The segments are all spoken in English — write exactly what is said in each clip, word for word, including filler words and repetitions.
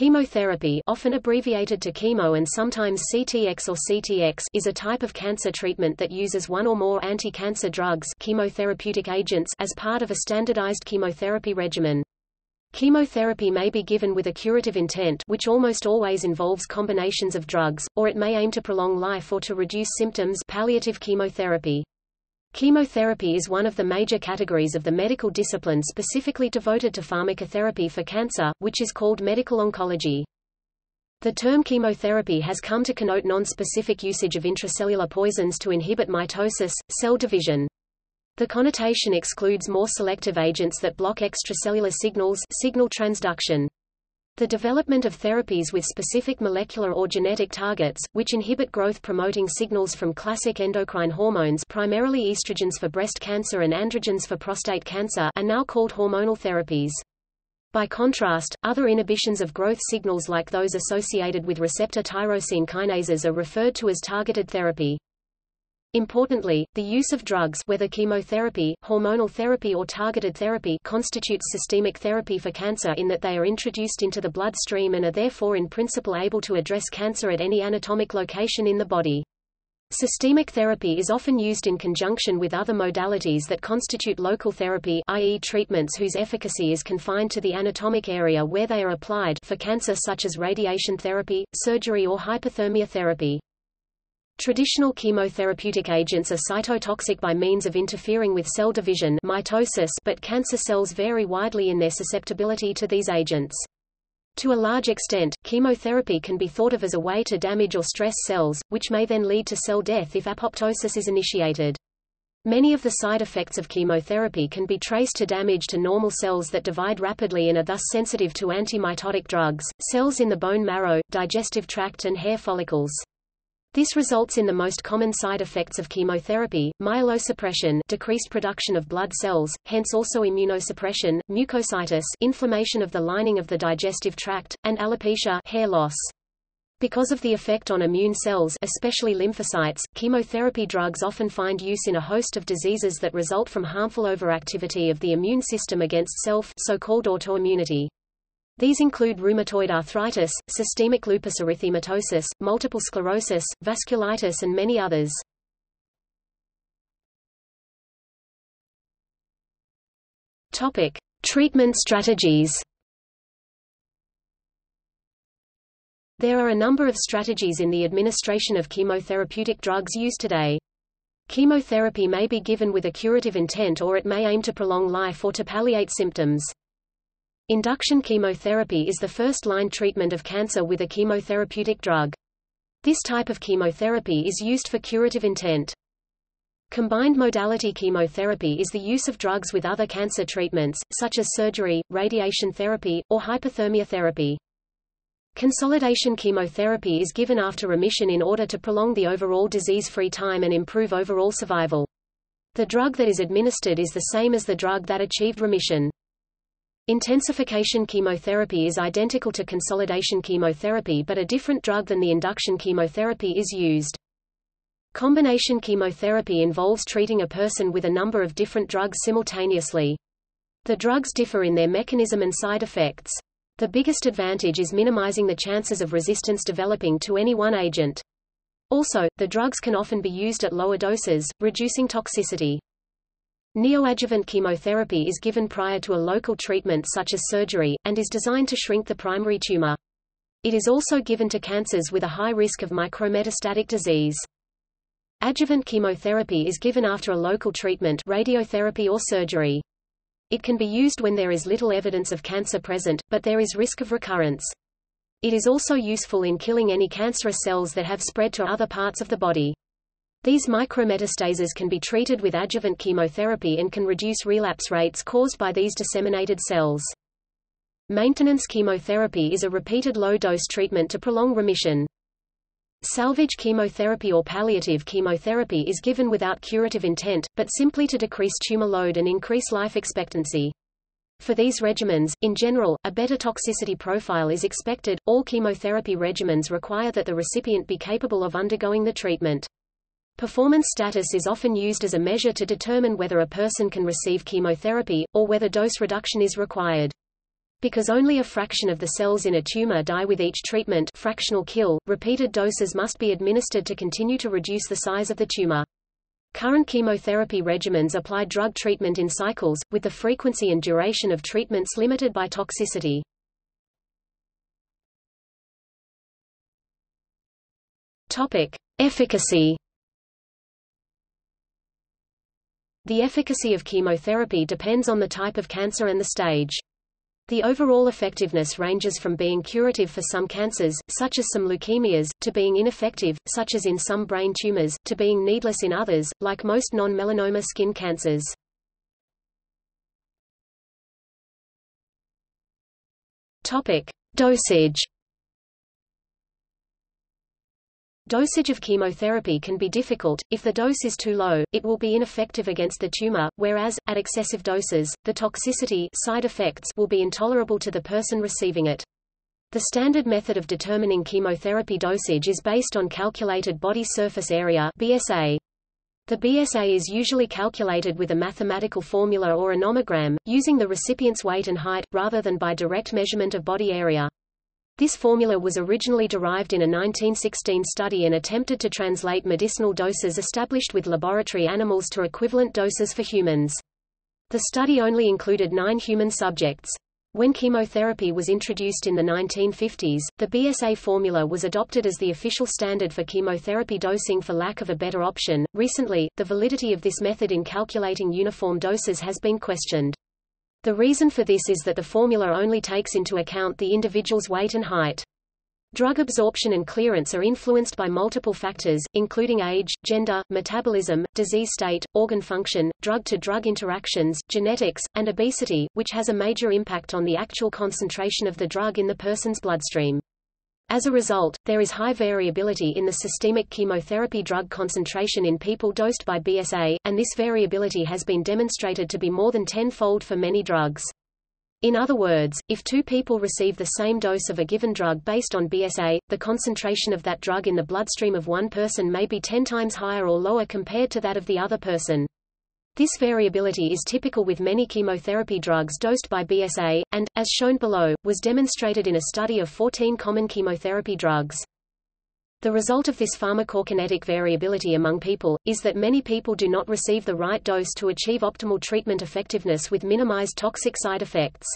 Chemotherapy, often abbreviated to chemo and sometimes C T X or C T X, is a type of cancer treatment that uses one or more anti-cancer drugs, chemotherapeutic agents, as part of a standardized chemotherapy regimen. Chemotherapy may be given with a curative intent, which almost always involves combinations of drugs, or it may aim to prolong life or to reduce symptoms, palliative chemotherapy. Chemotherapy is one of the major categories of the medical discipline specifically devoted to pharmacotherapy for cancer, which is called medical oncology. The term chemotherapy has come to connote non-specific usage of intracellular poisons to inhibit mitosis, cell division. The connotation excludes more selective agents that block extracellular signals, signal transduction. The development of therapies with specific molecular or genetic targets, which inhibit growth-promoting signals from classic endocrine hormones, primarily estrogens for breast cancer and androgens for prostate cancer, are now called hormonal therapies. By contrast, other inhibitions of growth signals like those associated with receptor tyrosine kinases are referred to as targeted therapy. Importantly, the use of drugs, whether chemotherapy, hormonal therapy or targeted therapy, constitutes systemic therapy for cancer in that they are introduced into the bloodstream and are therefore in principle able to address cancer at any anatomic location in the body. Systemic therapy is often used in conjunction with other modalities that constitute local therapy, that is treatments whose efficacy is confined to the anatomic area where they are applied for cancer, such as radiation therapy, surgery or hyperthermia therapy. Traditional chemotherapeutic agents are cytotoxic by means of interfering with cell division, mitosis, but cancer cells vary widely in their susceptibility to these agents. To a large extent, chemotherapy can be thought of as a way to damage or stress cells, which may then lead to cell death if apoptosis is initiated. Many of the side effects of chemotherapy can be traced to damage to normal cells that divide rapidly and are thus sensitive to antimitotic drugs, cells in the bone marrow, digestive tract and hair follicles. This results in the most common side effects of chemotherapy: myelosuppression, decreased production of blood cells, hence also immunosuppression, mucositis, inflammation of the lining of the digestive tract, and alopecia, hair loss. Because of the effect on immune cells, especially lymphocytes, chemotherapy drugs often find use in a host of diseases that result from harmful overactivity of the immune system against self, so-called autoimmunity. These include rheumatoid arthritis, systemic lupus erythematosus, multiple sclerosis, vasculitis and many others. Topic: Treatment strategies. There are a number of strategies in the administration of chemotherapeutic drugs used today. Chemotherapy may be given with a curative intent, or it may aim to prolong life or to palliate symptoms. Induction chemotherapy is the first-line treatment of cancer with a chemotherapeutic drug. This type of chemotherapy is used for curative intent. Combined modality chemotherapy is the use of drugs with other cancer treatments, such as surgery, radiation therapy, or hyperthermia therapy. Consolidation chemotherapy is given after remission in order to prolong the overall disease-free time and improve overall survival. The drug that is administered is the same as the drug that achieved remission. Intensification chemotherapy is identical to consolidation chemotherapy, but a different drug than the induction chemotherapy is used. Combination chemotherapy involves treating a person with a number of different drugs simultaneously. The drugs differ in their mechanism and side effects. The biggest advantage is minimizing the chances of resistance developing to any one agent. Also, the drugs can often be used at lower doses, reducing toxicity. Neoadjuvant chemotherapy is given prior to a local treatment such as surgery, and is designed to shrink the primary tumor. It is also given to cancers with a high risk of micrometastatic disease. Adjuvant chemotherapy is given after a local treatment, radiotherapy or surgery. It can be used when there is little evidence of cancer present, but there is risk of recurrence. It is also useful in killing any cancerous cells that have spread to other parts of the body. These micrometastases can be treated with adjuvant chemotherapy and can reduce relapse rates caused by these disseminated cells. Maintenance chemotherapy is a repeated low-dose treatment to prolong remission. Salvage chemotherapy or palliative chemotherapy is given without curative intent, but simply to decrease tumor load and increase life expectancy. For these regimens, in general, a better toxicity profile is expected. All chemotherapy regimens require that the recipient be capable of undergoing the treatment. Performance status is often used as a measure to determine whether a person can receive chemotherapy, or whether dose reduction is required. Because only a fraction of the cells in a tumor die with each treatment, fractional kill, repeated doses must be administered to continue to reduce the size of the tumor. Current chemotherapy regimens apply drug treatment in cycles, with the frequency and duration of treatments limited by toxicity. Topic: Efficacy. The efficacy of chemotherapy depends on the type of cancer and the stage. The overall effectiveness ranges from being curative for some cancers, such as some leukemias, to being ineffective, such as in some brain tumors, to being needless in others, like most non-melanoma skin cancers. Topic: Dosage. Dosage of chemotherapy can be difficult. If the dose is too low, it will be ineffective against the tumor, whereas, at excessive doses, the toxicity side effects will be intolerable to the person receiving it. The standard method of determining chemotherapy dosage is based on calculated body surface area (B S A). The B S A is usually calculated with a mathematical formula or a nomogram, using the recipient's weight and height, rather than by direct measurement of body area. This formula was originally derived in a nineteen sixteen study and attempted to translate medicinal doses established with laboratory animals to equivalent doses for humans. The study only included nine human subjects. When chemotherapy was introduced in the nineteen fifties, the B S A formula was adopted as the official standard for chemotherapy dosing for lack of a better option. Recently, the validity of this method in calculating uniform doses has been questioned. The reason for this is that the formula only takes into account the individual's weight and height. Drug absorption and clearance are influenced by multiple factors, including age, gender, metabolism, disease state, organ function, drug-to-drug interactions, genetics, and obesity, which has a major impact on the actual concentration of the drug in the person's bloodstream. As a result, there is high variability in the systemic chemotherapy drug concentration in people dosed by B S A, and this variability has been demonstrated to be more than tenfold for many drugs. In other words, if two people receive the same dose of a given drug based on B S A, the concentration of that drug in the bloodstream of one person may be ten times higher or lower compared to that of the other person. This variability is typical with many chemotherapy drugs dosed by B S A, and, as shown below, was demonstrated in a study of fourteen common chemotherapy drugs. The result of this pharmacokinetic variability among people is that many people do not receive the right dose to achieve optimal treatment effectiveness with minimized toxic side effects.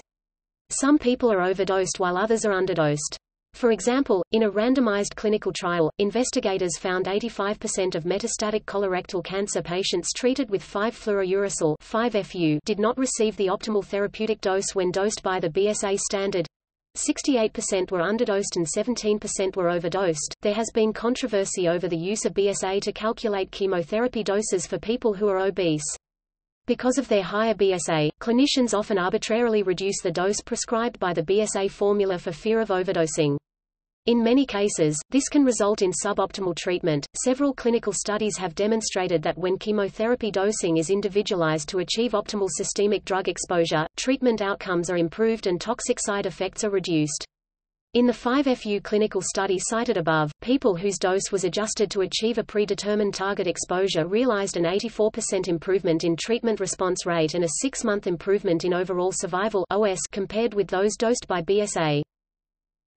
Some people are overdosed while others are underdosed. For example, in a randomized clinical trial, investigators found eighty-five percent of metastatic colorectal cancer patients treated with five fluorouracil (five F U) did not receive the optimal therapeutic dose when dosed by the B S A standard. sixty-eight percent were underdosed and seventeen percent were overdosed. There has been controversy over the use of B S A to calculate chemotherapy doses for people who are obese. Because of their higher B S A, clinicians often arbitrarily reduce the dose prescribed by the B S A formula for fear of overdosing. In many cases, this can result in suboptimal treatment. Several clinical studies have demonstrated that when chemotherapy dosing is individualized to achieve optimal systemic drug exposure, treatment outcomes are improved and toxic side effects are reduced. In the five F U clinical study cited above, people whose dose was adjusted to achieve a predetermined target exposure realized an eighty-four percent improvement in treatment response rate and a six-month improvement in overall survival (O S) compared with those dosed by B S A.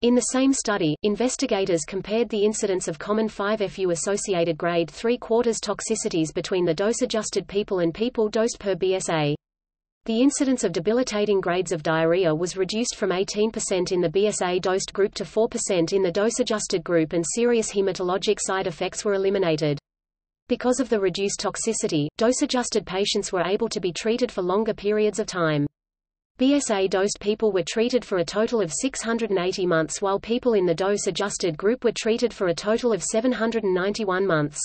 In the same study, investigators compared the incidence of common five F U-associated grade three quarters toxicities between the dose-adjusted people and people dosed per B S A. The incidence of debilitating grades of diarrhea was reduced from eighteen percent in the B S A-dosed group to four percent in the dose-adjusted group, and serious hematologic side effects were eliminated. Because of the reduced toxicity, dose-adjusted patients were able to be treated for longer periods of time. B S A-dosed people were treated for a total of six hundred eighty months, while people in the dose-adjusted group were treated for a total of seven hundred ninety-one months.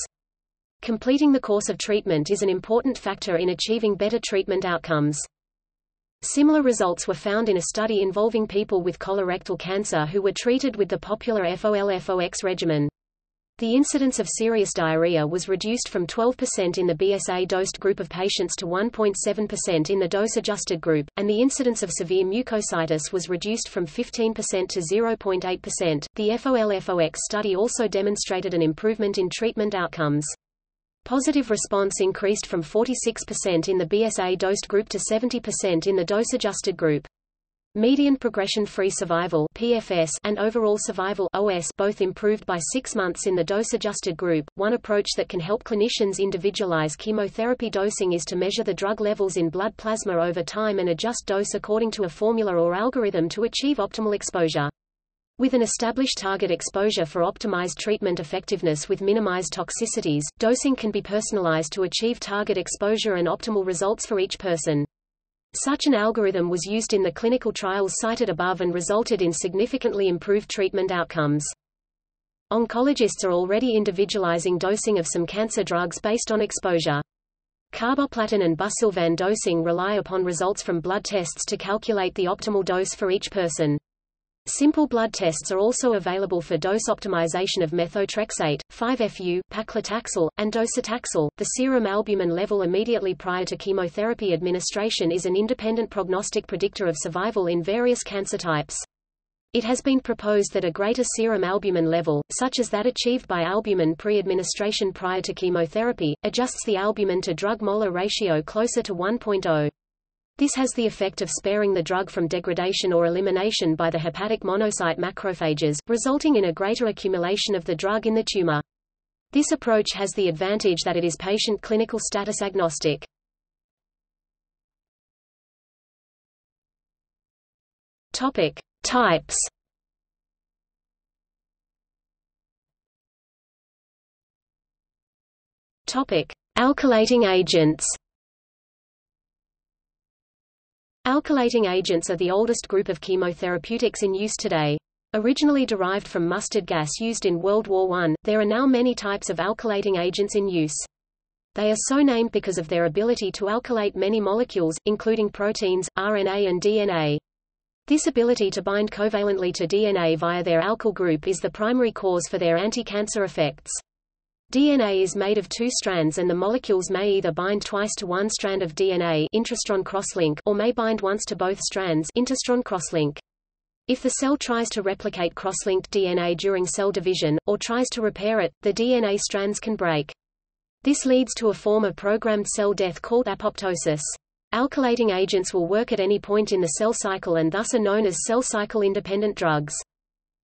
Completing the course of treatment is an important factor in achieving better treatment outcomes. Similar results were found in a study involving people with colorectal cancer who were treated with the popular F O L F O X regimen. The incidence of serious diarrhea was reduced from twelve percent in the B S A-dosed group of patients to one point seven percent in the dose-adjusted group, and the incidence of severe mucositis was reduced from fifteen percent to zero point eight percent. The F O L F O X study also demonstrated an improvement in treatment outcomes. Positive response increased from forty-six percent in the B S A-dosed group to seventy percent in the dose-adjusted group. Median progression-free survival (P F S) and overall survival (O S) both improved by six months in the dose-adjusted group. One approach that can help clinicians individualize chemotherapy dosing is to measure the drug levels in blood plasma over time and adjust dose according to a formula or algorithm to achieve optimal exposure. With an established target exposure for optimized treatment effectiveness with minimized toxicities, dosing can be personalized to achieve target exposure and optimal results for each person. Such an algorithm was used in the clinical trials cited above and resulted in significantly improved treatment outcomes. Oncologists are already individualizing dosing of some cancer drugs based on exposure. Carboplatin and busulfan dosing rely upon results from blood tests to calculate the optimal dose for each person. Simple blood tests are also available for dose optimization of methotrexate, five F U, paclitaxel, and docetaxel. The serum albumin level immediately prior to chemotherapy administration is an independent prognostic predictor of survival in various cancer types. It has been proposed that a greater serum albumin level, such as that achieved by albumin pre-administration prior to chemotherapy, adjusts the albumin to drug molar ratio closer to one point oh. This has the effect of sparing the drug from degradation or elimination by the hepatic monocyte macrophages, resulting in a greater accumulation of the drug in the tumor. This approach has the advantage that it is patient clinical status agnostic. Topic: Types. Topic: Alkylating agents. Alkylating agents are the oldest group of chemotherapeutics in use today. Originally derived from mustard gas used in World War One, there are now many types of alkylating agents in use. They are so named because of their ability to alkylate many molecules, including proteins, R N A and D N A. This ability to bind covalently to D N A via their alkyl group is the primary cause for their anti-cancer effects. D N A is made of two strands and the molecules may either bind twice to one strand of D N A intrastron crosslink or may bind once to both strands interstron crosslink. If the cell tries to replicate cross-linked D N A during cell division, or tries to repair it, the D N A strands can break. This leads to a form of programmed cell death called apoptosis. Alkylating agents will work at any point in the cell cycle and thus are known as cell cycle-independent drugs.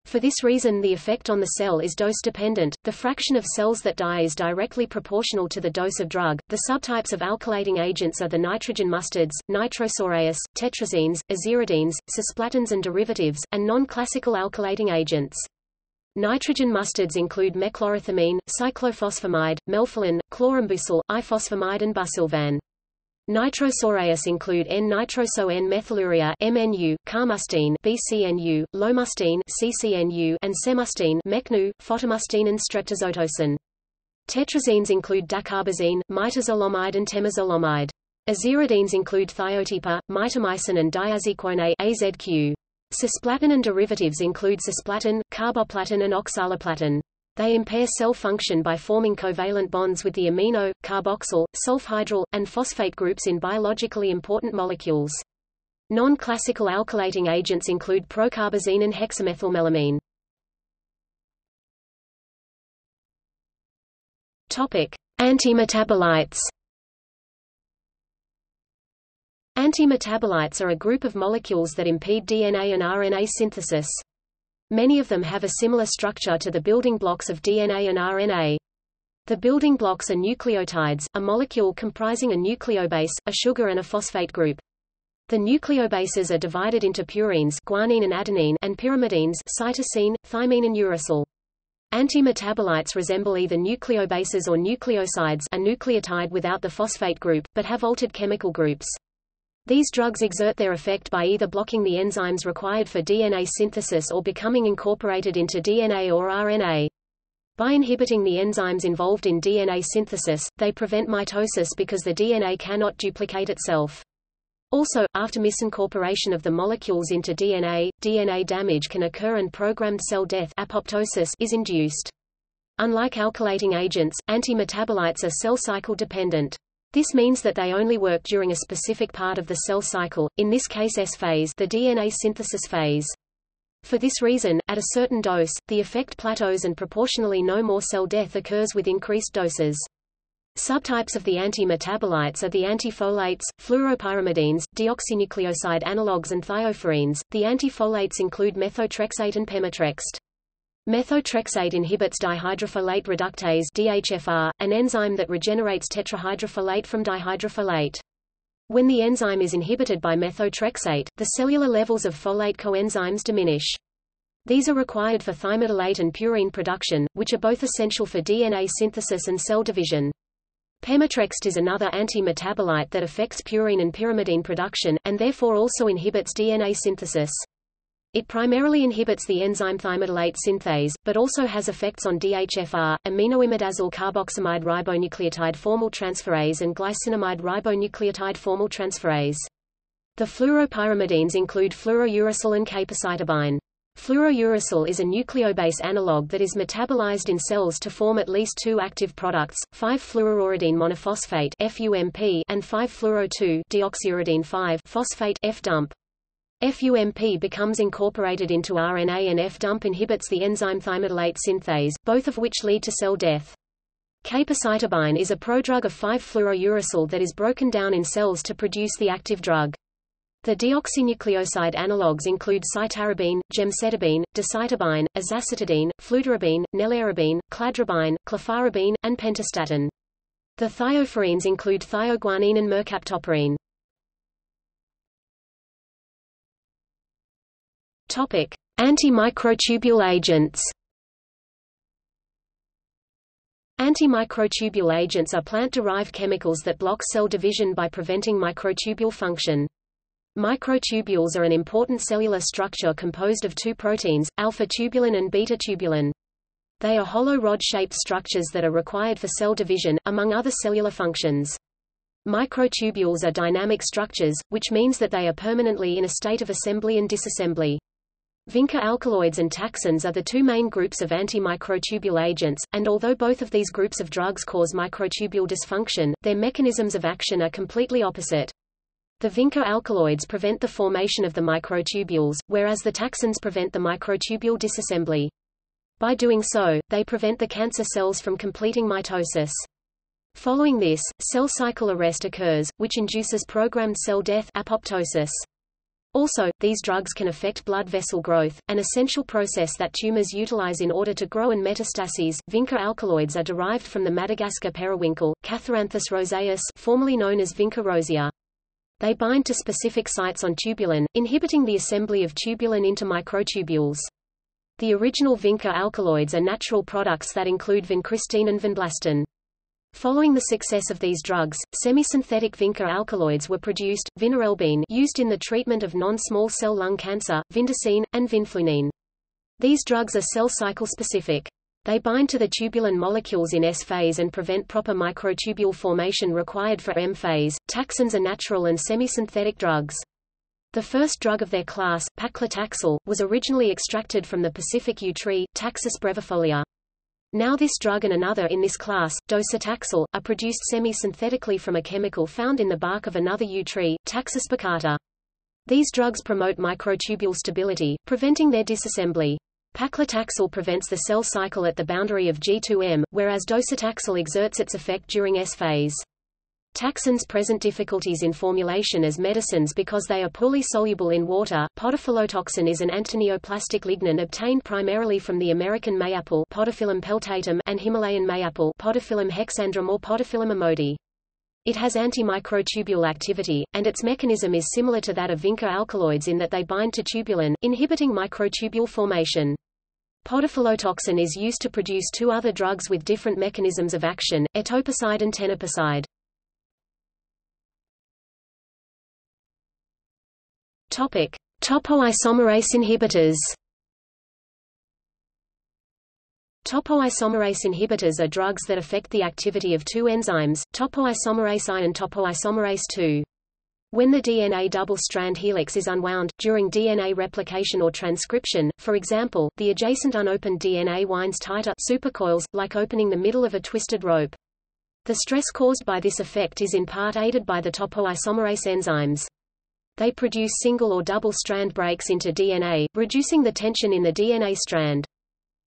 For this reason, the effect on the cell is dose-dependent. The fraction of cells that die is directly proportional to the dose of drug. The subtypes of alkylating agents are the nitrogen mustards, nitrosoreas, tetrazines, aziridines, cisplatins and derivatives, and non-classical alkylating agents. Nitrogen mustards include mechlorethamine, cyclophosphamide, melphalan, chlorambucil, iphosphamide and busulfan. Nitrosoreas include N nitroso N methylurea (M N U), carmustine (B C N U), lomustine (C C N U), and semustine (M E N U), fotomustine, and streptozotocin. Tetrazines include dacarbazine, mitazolamide, and temozolomide. Aziridines include thiotepa, mitomycin, and diazequone (A Z Q). Cisplatin and derivatives include cisplatin, carboplatin, and oxaliplatin. They impair cell function by forming covalent bonds with the amino, carboxyl, sulfhydryl, and phosphate groups in biologically important molecules. Non-classical alkylating agents include procarbazine and hexamethylmelamine. Antimetabolites. Antimetabolites are a group of molecules that impede D N A and R N A synthesis. Many of them have a similar structure to the building blocks of D N A and R N A. The building blocks are nucleotides, a molecule comprising a nucleobase, a sugar and a phosphate group. The nucleobases are divided into purines, guanine and adenine, and pyrimidines, cytosine, thymine and uracil. Antimetabolites resemble either nucleobases or nucleosides, a nucleotide without the phosphate group, but have altered chemical groups. These drugs exert their effect by either blocking the enzymes required for D N A synthesis or becoming incorporated into D N A or R N A. By inhibiting the enzymes involved in D N A synthesis, they prevent mitosis because the D N A cannot duplicate itself. Also, after misincorporation of the molecules into D N A, D N A damage can occur and programmed cell death apoptosis is induced. Unlike alkylating agents, antimetabolites are cell cycle dependent. This means that they only work during a specific part of the cell cycle, in this case S phase, the D N A synthesis phase. For this reason, at a certain dose, the effect plateaus and proportionally no more cell death occurs with increased doses. Subtypes of the antimetabolites are the antifolates, fluoropyrimidines, deoxynucleoside analogues and thiophorines. The antifolates include methotrexate and pemetrexed. Methotrexate inhibits dihydrofolate reductase D H F R, an enzyme that regenerates tetrahydrofolate from dihydrofolate. When the enzyme is inhibited by methotrexate, the cellular levels of folate coenzymes diminish. These are required for thymidylate and purine production, which are both essential for D N A synthesis and cell division. Pemetrexed is another anti-metabolite that affects purine and pyrimidine production, and therefore also inhibits D N A synthesis. It primarily inhibits the enzyme thymidylate synthase, but also has effects on D H F R, aminoimidazyl carboxamide ribonucleotide formyltransferase and glycinamide ribonucleotide formyltransferase. The fluoropyrimidines include fluorouracil and capecitabine. Fluorouracil is a nucleobase analog that is metabolized in cells to form at least two active products, five fluorouridine monophosphate F U M P and five fluoro two deoxyuridine five phosphate F dump. F dump becomes incorporated into R N A and F dump inhibits the enzyme thymidylate synthase, both of which lead to cell death. Capecitabine is a prodrug of five fluorouracil that is broken down in cells to produce the active drug. The deoxynucleoside analogues include cytarabine, gemcitabine, decitabine, azacitidine, fludarabine, nelarabine, cladribine, clofarabine, and pentastatin. The thiophorines include thioguanine and mercaptoprine. Topic: Anti-microtubule agents. Anti-microtubule agents are plant-derived chemicals that block cell division by preventing microtubule function. Microtubules are an important cellular structure composed of two proteins, alpha-tubulin and beta-tubulin. They are hollow rod-shaped structures that are required for cell division, among other cellular functions. Microtubules are dynamic structures, which means that they are permanently in a state of assembly and disassembly. Vinca alkaloids and taxanes are the two main groups of antimicrotubule agents, and although both of these groups of drugs cause microtubule dysfunction, their mechanisms of action are completely opposite. The vinca alkaloids prevent the formation of the microtubules, whereas the taxanes prevent the microtubule disassembly. By doing so, they prevent the cancer cells from completing mitosis. Following this, cell cycle arrest occurs, which induces programmed cell death, apoptosis. Also, these drugs can affect blood vessel growth, an essential process that tumors utilize in order to grow and metastases. Vinca alkaloids are derived from the Madagascar periwinkle, Catharanthus roseus, formerly known as vinca rosea. They bind to specific sites on tubulin, inhibiting the assembly of tubulin into microtubules. The original vinca alkaloids are natural products that include vincristine and vinblastin. Following the success of these drugs, semisynthetic vinca alkaloids were produced, vinarelbine used in the treatment of non-small cell lung cancer, vindicine, and vinflunine. These drugs are cell cycle specific. They bind to the tubulin molecules in S phase and prevent proper microtubule formation required for M phase. Taxanes are natural and semisynthetic drugs. The first drug of their class, paclitaxel, was originally extracted from the Pacific yew tree, Taxus brevifolia. Now this drug and another in this class, docetaxel, are produced semi-synthetically from a chemical found in the bark of another yew tree, Taxus baccata. These drugs promote microtubule stability, preventing their disassembly. Paclitaxel prevents the cell cycle at the boundary of G two M, whereas docetaxel exerts its effect during S phase. Taxanes present difficulties in formulation as medicines because they are poorly soluble in water. Podophyllitoxin is an actineoplastic lignin obtained primarily from the American mayapple (Podophyllum peltatum) and Himalayan mayapple (Podophyllum hexandrum or Podophyllum amodi). It has antimicrotubule activity, and its mechanism is similar to that of vinca alkaloids in that they bind to tubulin, inhibiting microtubule formation. Podophyllitoxin is used to produce two other drugs with different mechanisms of action, etoposide and tenopicide. Topic: Topoisomerase inhibitors. Topoisomerase inhibitors are drugs that affect the activity of two enzymes, topoisomerase one and topoisomerase two. When the D N A double-strand helix is unwound, during D N A replication or transcription, for example, the adjacent unopened D N A winds tighter supercoils, like opening the middle of a twisted rope. The stress caused by this effect is in part aided by the topoisomerase enzymes. They produce single or double-strand breaks into D N A, reducing the tension in the D N A strand.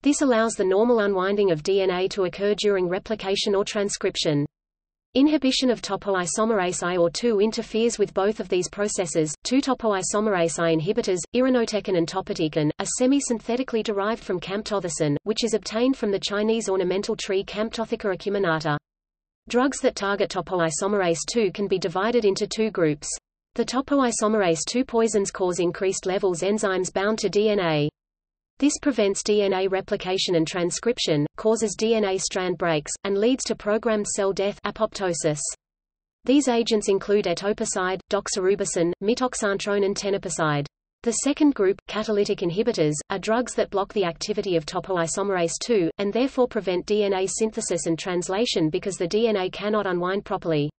This allows the normal unwinding of D N A to occur during replication or transcription. Inhibition of topoisomerase I or two interferes with both of these processes. Two topoisomerase I inhibitors, irinotecan and topotecan, are semi-synthetically derived from camptothecin, which is obtained from the Chinese ornamental tree Camptotheca acuminata. Drugs that target topoisomerase two can be divided into two groups. The topoisomerase two poisons cause increased levels enzymes bound to D N A. This prevents D N A replication and transcription, causes D N A strand breaks, and leads to programmed cell death apoptosis. These agents include etoposide, doxorubicin, metoxantrone and tenopicide. The second group, catalytic inhibitors, are drugs that block the activity of topoisomerase two, and therefore prevent D N A synthesis and translation because the D N A cannot unwind properly.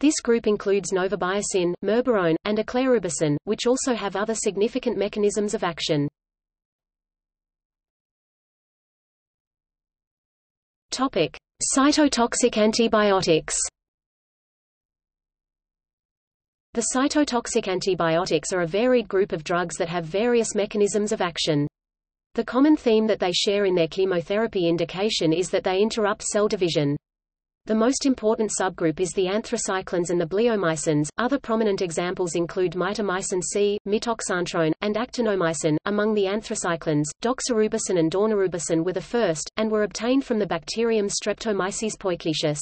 This group includes novobiacin, merbarone, and eclerubicin, which also have other significant mechanisms of action. Topic: Cytotoxic antibiotics. The cytotoxic antibiotics are a varied group of drugs that have various mechanisms of action. The common theme that they share in their chemotherapy indication is that they interrupt cell division. The most important subgroup is the anthracyclines and the bleomycins. Other prominent examples include mitomycin C, metoxantrone, and actinomycin. Among the anthracyclines, doxorubicin and dornarubicin were the first, and were obtained from the bacterium Streptomyces poikietius.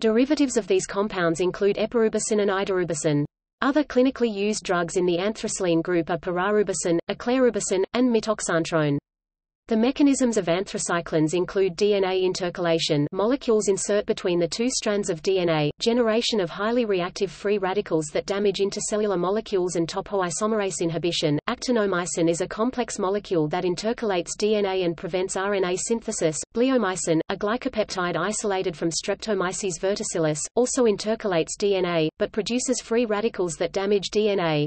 Derivatives of these compounds include epirubicin and idarubicin. Other clinically used drugs in the anthracycline group are pararubicin, eclerubicin, and metoxantrone. The mechanisms of anthracyclines include D N A intercalation, molecules insert between the two strands of D N A, generation of highly reactive free radicals that damage intercellular molecules, and topoisomerase inhibition. Actinomycin is a complex molecule that intercalates D N A and prevents R N A synthesis. Bleomycin, a glycopeptide isolated from Streptomyces verticillus, also intercalates D N A, but produces free radicals that damage D N A.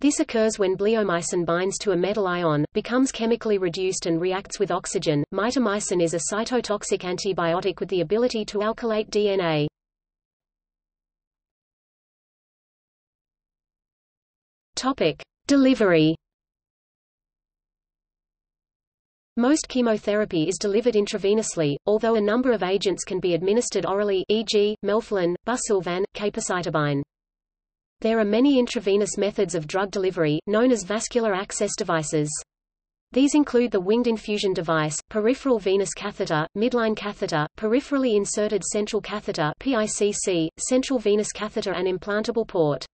This occurs when bleomycin binds to a metal ion, becomes chemically reduced and reacts with oxygen. Mitomycin is a cytotoxic antibiotic with the ability to alkylate D N A. Topic: Delivery. Most chemotherapy is delivered intravenously, although a number of agents can be administered orally, for example, melphalan, busulfan, capecitabine. There are many intravenous methods of drug delivery, known as vascular access devices. These include the winged infusion device, peripheral venous catheter, midline catheter, peripherally inserted central catheter (P I C C), central venous catheter and implantable port.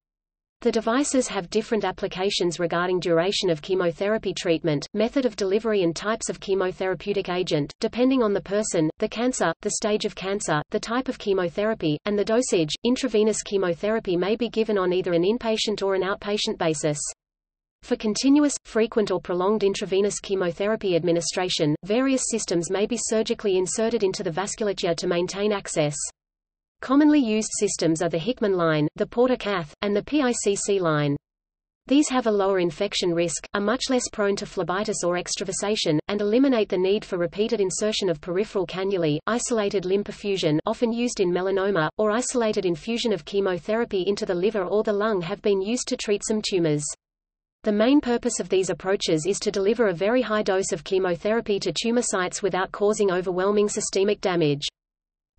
The devices have different applications regarding duration of chemotherapy treatment, method of delivery and types of chemotherapeutic agent, depending on the person, the cancer, the stage of cancer, the type of chemotherapy, and the dosage. Intravenous chemotherapy may be given on either an inpatient or an outpatient basis. For continuous, frequent or prolonged intravenous chemotherapy administration, various systems may be surgically inserted into the vasculature to maintain access. Commonly used systems are the Hickman line, the Porter-Cath, and the P I C C line. These have a lower infection risk, are much less prone to phlebitis or extravasation, and eliminate the need for repeated insertion of peripheral cannulae, isolated lymphofusion often used in melanoma, or isolated infusion of chemotherapy into the liver or the lung have been used to treat some tumors. The main purpose of these approaches is to deliver a very high dose of chemotherapy to tumor sites without causing overwhelming systemic damage.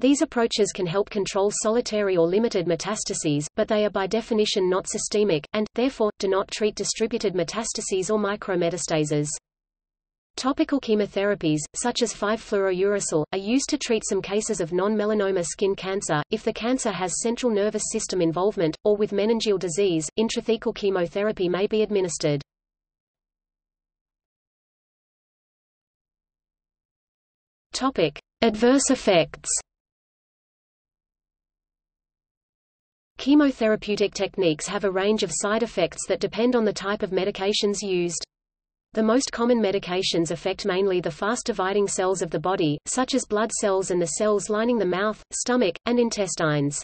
These approaches can help control solitary or limited metastases, but they are by definition not systemic, and, therefore, do not treat distributed metastases or micrometastases. Topical chemotherapies, such as five fluorouracil, are used to treat some cases of non-melanoma skin cancer, if the cancer has central nervous system involvement, or with meningeal disease. Intrathecal chemotherapy may be administered. Topic: Adverse effects. Chemotherapeutic techniques have a range of side effects that depend on the type of medications used. The most common medications affect mainly the fast-dividing cells of the body, such as blood cells and the cells lining the mouth, stomach, and intestines.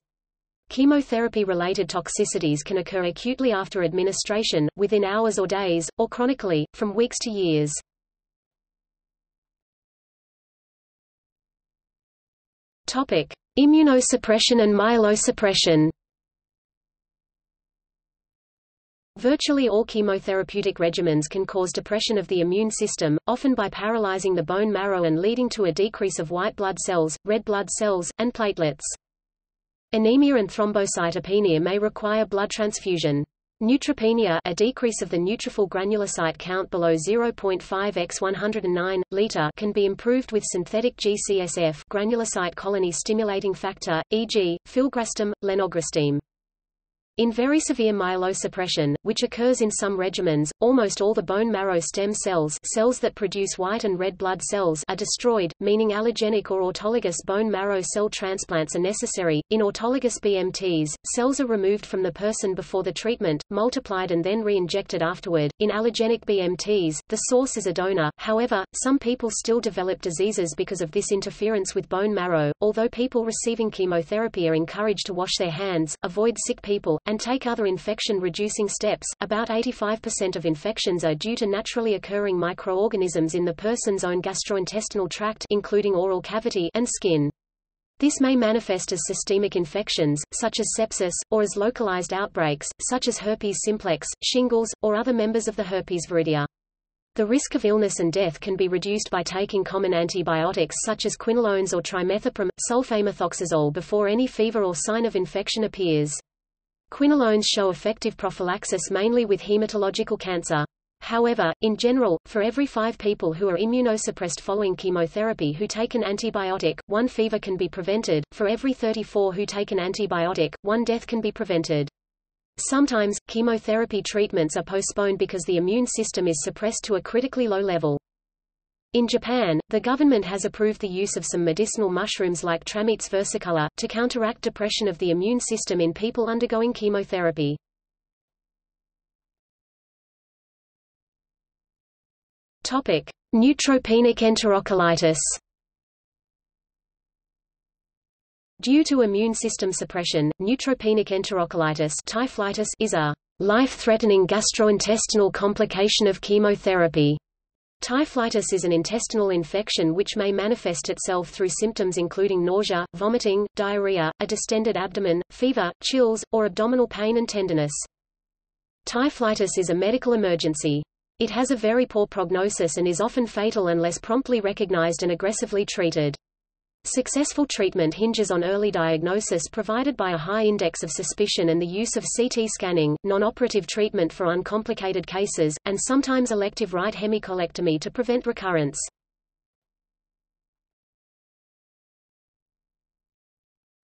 Chemotherapy-related toxicities can occur acutely after administration, within hours or days, or chronically, from weeks to years. Topic: Immunosuppression and myelosuppression. Virtually all chemotherapeutic regimens can cause depression of the immune system, often by paralyzing the bone marrow and leading to a decrease of white blood cells, red blood cells, and platelets. Anemia and thrombocytopenia may require blood transfusion. Neutropenia, a decrease of the neutrophil granulocyte count below zero point five by one hundred nine liters, can be improved with synthetic G C S F granulocyte colony stimulating factor, for example, filgrastim, lenograstim. In very severe myelosuppression, which occurs in some regimens, almost all the bone marrow stem cells, cells that produce white and red blood cells, are destroyed, meaning allogenic or autologous bone marrow cell transplants are necessary. In autologous B M Ts, cells are removed from the person before the treatment, multiplied and then re-injected afterward. In allogenic B M Ts, the source is a donor. However, some people still develop diseases because of this interference with bone marrow. Although people receiving chemotherapy are encouraged to wash their hands, avoid sick people, and take other infection-reducing steps, about eighty-five percent of infections are due to naturally occurring microorganisms in the person's own gastrointestinal tract, including oral cavity and skin. This may manifest as systemic infections, such as sepsis, or as localized outbreaks, such as herpes simplex, shingles, or other members of the herpes viridia. The risk of illness and death can be reduced by taking common antibiotics such as quinolones or trimethoprim, sulfamethoxazole before any fever or sign of infection appears. Quinolones show effective prophylaxis mainly with hematological cancer. However, in general, for every five people who are immunosuppressed following chemotherapy who take an antibiotic, one fever can be prevented; for every thirty-four who take an antibiotic, one death can be prevented. Sometimes, chemotherapy treatments are postponed because the immune system is suppressed to a critically low level. In Japan, the government has approved the use of some medicinal mushrooms like Tramites versicolor, to counteract depression of the immune system in people undergoing chemotherapy. Neutropenic enterocolitis. Due to immune system suppression, neutropenic enterocolitis typhlitis is a life-threatening gastrointestinal complication of chemotherapy. Typhlitis is an intestinal infection which may manifest itself through symptoms including nausea, vomiting, diarrhea, a distended abdomen, fever, chills, or abdominal pain and tenderness. Typhlitis is a medical emergency. It has a very poor prognosis and is often fatal unless promptly recognized and aggressively treated. Successful treatment hinges on early diagnosis provided by a high index of suspicion and the use of C T scanning, non-operative treatment for uncomplicated cases, and sometimes elective right hemicolectomy to prevent recurrence.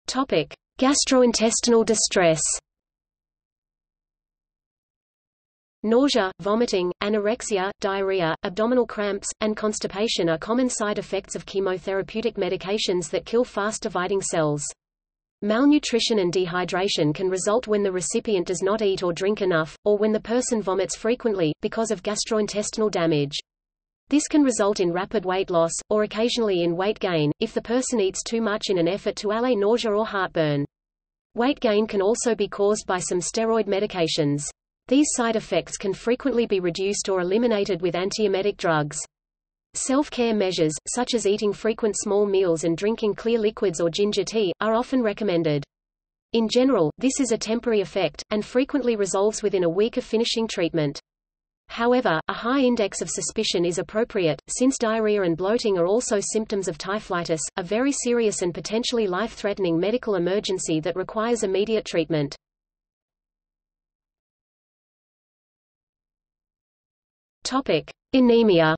Topic: Gastrointestinal distress. Nausea, vomiting, anorexia, diarrhea, abdominal cramps, and constipation are common side effects of chemotherapeutic medications that kill fast-dividing cells. Malnutrition and dehydration can result when the recipient does not eat or drink enough, or when the person vomits frequently, because of gastrointestinal damage. This can result in rapid weight loss, or occasionally in weight gain, if the person eats too much in an effort to allay nausea or heartburn. Weight gain can also be caused by some steroid medications. These side effects can frequently be reduced or eliminated with antiemetic drugs. Self-care measures, such as eating frequent small meals and drinking clear liquids or ginger tea, are often recommended. In general, this is a temporary effect, and frequently resolves within a week of finishing treatment. However, a high index of suspicion is appropriate, since diarrhea and bloating are also symptoms of typhlitis, a very serious and potentially life-threatening medical emergency that requires immediate treatment. Topic: Anemia.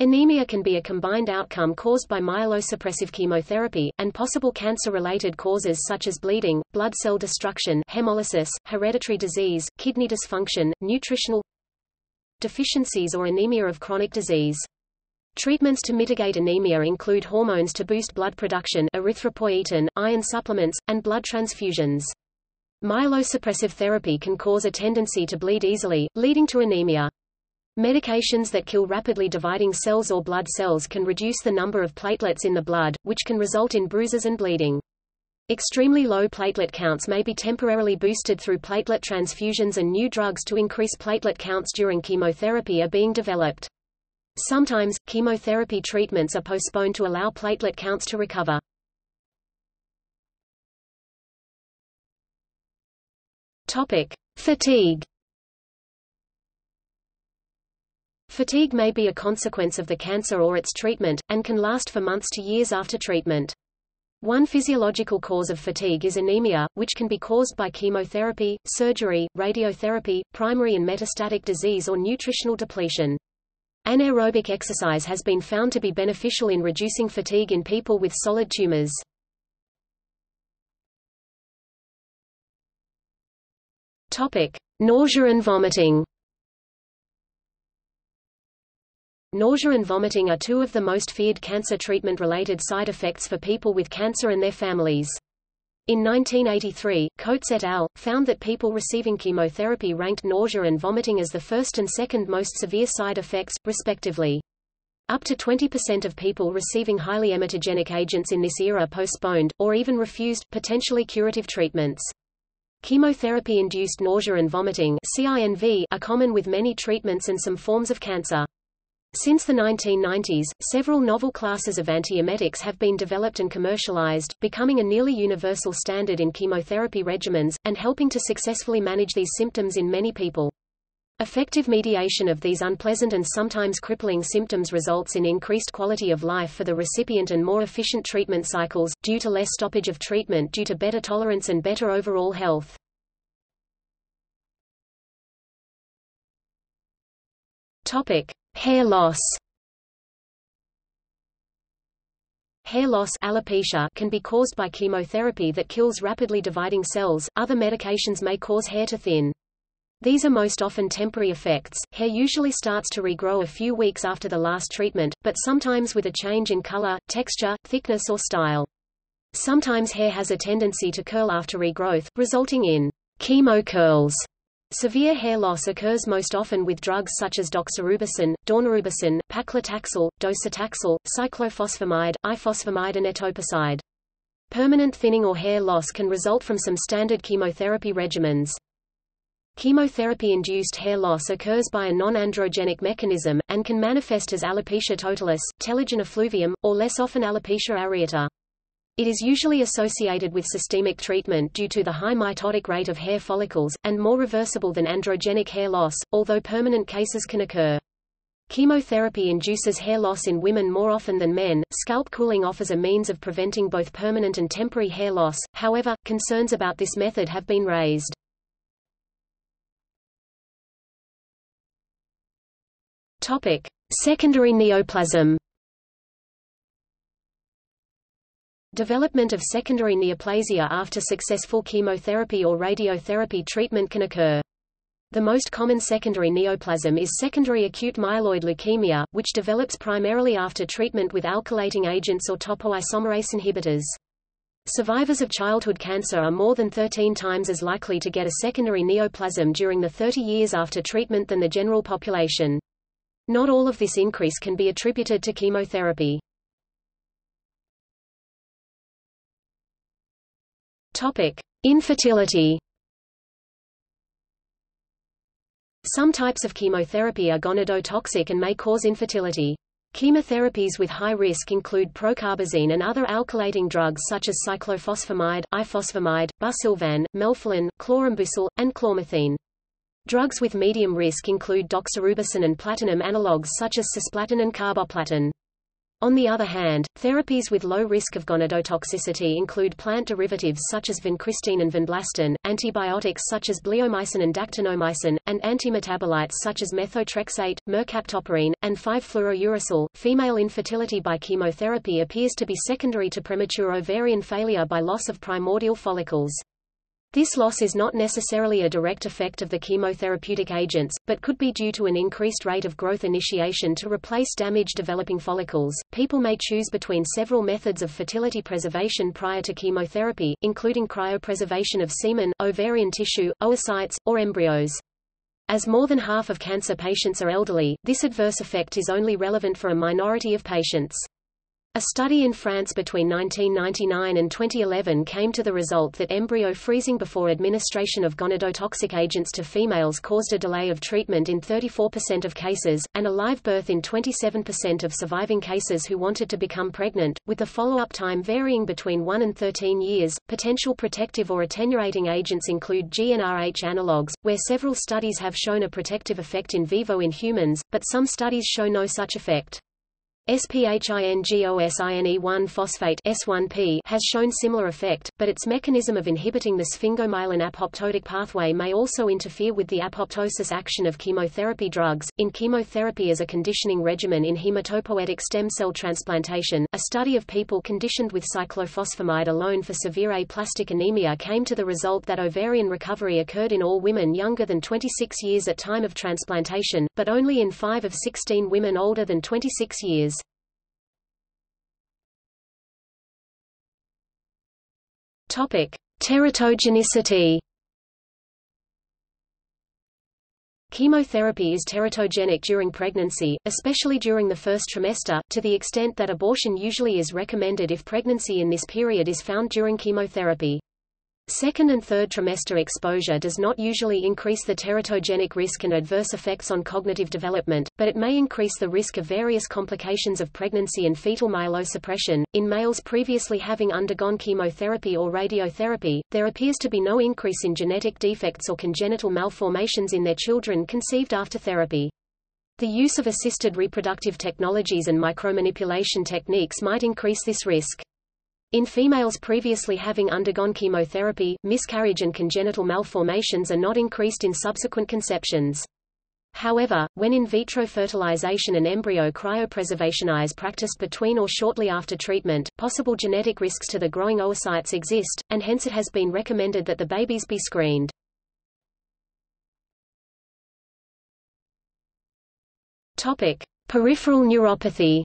Anemia can be a combined outcome caused by myelosuppressive chemotherapy, and possible cancer-related causes such as bleeding, blood cell destruction, hemolysis, hereditary disease, kidney dysfunction, nutritional deficiencies or anemia of chronic disease. Treatments to mitigate anemia include hormones to boost blood production, erythropoietin, iron supplements, and blood transfusions. Myelosuppressive therapy can cause a tendency to bleed easily, leading to anemia. Medications that kill rapidly dividing cells or blood cells can reduce the number of platelets in the blood, which can result in bruises and bleeding. Extremely low platelet counts may be temporarily boosted through platelet transfusions, and new drugs to increase platelet counts during chemotherapy are being developed. Sometimes, chemotherapy treatments are postponed to allow platelet counts to recover. Topic: Fatigue. Fatigue may be a consequence of the cancer or its treatment, and can last for months to years after treatment. One physiological cause of fatigue is anemia, which can be caused by chemotherapy, surgery, radiotherapy, primary and metastatic disease or nutritional depletion. Anaerobic exercise has been found to be beneficial in reducing fatigue in people with solid tumors. Topic: Nausea and vomiting. Nausea and vomiting are two of the most feared cancer treatment-related side effects for people with cancer and their families. In nineteen eighty-three, Coates et al. Found that people receiving chemotherapy ranked nausea and vomiting as the first and second most severe side effects, respectively. Up to twenty percent of people receiving highly emetogenic agents in this era postponed, or even refused, potentially curative treatments. Chemotherapy-induced nausea and vomiting (C I N V) are common with many treatments and some forms of cancer. Since the nineteen nineties, several novel classes of antiemetics have been developed and commercialized, becoming a nearly universal standard in chemotherapy regimens, and helping to successfully manage these symptoms in many people. Effective mediation of these unpleasant and sometimes crippling symptoms results in increased quality of life for the recipient and more efficient treatment cycles, due to less stoppage of treatment due to better tolerance and better overall health. Hair loss. Hair loss alopecia can be caused by chemotherapy that kills rapidly dividing cells. Other medications may cause hair to thin. These are most often temporary effects. Hair usually starts to regrow a few weeks after the last treatment, but sometimes with a change in color, texture, thickness or style. Sometimes hair has a tendency to curl after regrowth, resulting in chemo curls. Severe hair loss occurs most often with drugs such as doxorubicin, dornirubicin, paclitaxel, docetaxel, cyclophosphamide, ifosfamide and etoposide. Permanent thinning or hair loss can result from some standard chemotherapy regimens. Chemotherapy-induced hair loss occurs by a non-androgenic mechanism, and can manifest as alopecia totalis, telogen effluvium, or less often alopecia areata. It is usually associated with systemic treatment due to the high mitotic rate of hair follicles, and more reversible than androgenic hair loss, although permanent cases can occur. Chemotherapy induces hair loss in women more often than men. Scalp cooling offers a means of preventing both permanent and temporary hair loss, however, concerns about this method have been raised. Topic: Secondary neoplasm. Development of secondary neoplasia after successful chemotherapy or radiotherapy treatment can occur. The most common secondary neoplasm is secondary acute myeloid leukemia, which develops primarily after treatment with alkylating agents or topoisomerase inhibitors. Survivors of childhood cancer are more than thirteen times as likely to get a secondary neoplasm during the thirty years after treatment than the general population. Not all of this increase can be attributed to chemotherapy. Topic: Infertility. Some types of chemotherapy are gonadotoxic and may cause infertility. Chemotherapies with high risk include procarbazine and other alkylating drugs such as cyclophosphamide, ifosfamide, busulfan, melphalan, chlorambucil, and chlormethine. Drugs with medium risk include doxorubicin and platinum analogues such as cisplatin and carboplatin. On the other hand, therapies with low risk of gonadotoxicity include plant derivatives such as vincristine and vinblastin, antibiotics such as bleomycin and dactinomycin, and antimetabolites such as methotrexate, mercaptoprine, and five fluorouracil. Female infertility by chemotherapy appears to be secondary to premature ovarian failure by loss of primordial follicles. This loss is not necessarily a direct effect of the chemotherapeutic agents, but could be due to an increased rate of growth initiation to replace damaged developing follicles. People may choose between several methods of fertility preservation prior to chemotherapy, including cryopreservation of semen, ovarian tissue, oocytes, or embryos. As more than half of cancer patients are elderly, this adverse effect is only relevant for a minority of patients. A study in France between nineteen ninety-nine and twenty eleven came to the result that embryo freezing before administration of gonadotoxic agents to females caused a delay of treatment in thirty-four percent of cases, and a live birth in twenty-seven percent of surviving cases who wanted to become pregnant, with the follow-up time varying between one and thirteen years. Potential protective or attenuating agents include G n R H analogues, where several studies have shown a protective effect in vivo in humans, but some studies show no such effect. S P H I N G O S I N E one phosphate S one P has shown similar effect, but its mechanism of inhibiting the sphingomyelin apoptotic pathway may also interfere with the apoptosis action of chemotherapy drugs. In chemotherapy as a conditioning regimen in hematopoietic stem cell transplantation, a study of people conditioned with cyclophosphamide alone for severe aplastic anemia came to the result that ovarian recovery occurred in all women younger than twenty-six years at time of transplantation, but only in five of sixteen women older than twenty-six years. Topic: Teratogenicity. Chemotherapy is teratogenic during pregnancy, especially during the first trimester, to the extent that abortion usually is recommended if pregnancy in this period is found during chemotherapy. Second and third trimester exposure does not usually increase the teratogenic risk and adverse effects on cognitive development, but it may increase the risk of various complications of pregnancy and fetal myelosuppression. In males previously having undergone chemotherapy or radiotherapy, there appears to be no increase in genetic defects or congenital malformations in their children conceived after therapy. The use of assisted reproductive technologies and micromanipulation techniques might increase this risk. In females previously having undergone chemotherapy, miscarriage and congenital malformations are not increased in subsequent conceptions. However, when in vitro fertilization and embryo cryopreservation is practiced between or shortly after treatment, possible genetic risks to the growing oocytes exist, and hence it has been recommended that the babies be screened. Topic: Peripheral neuropathy.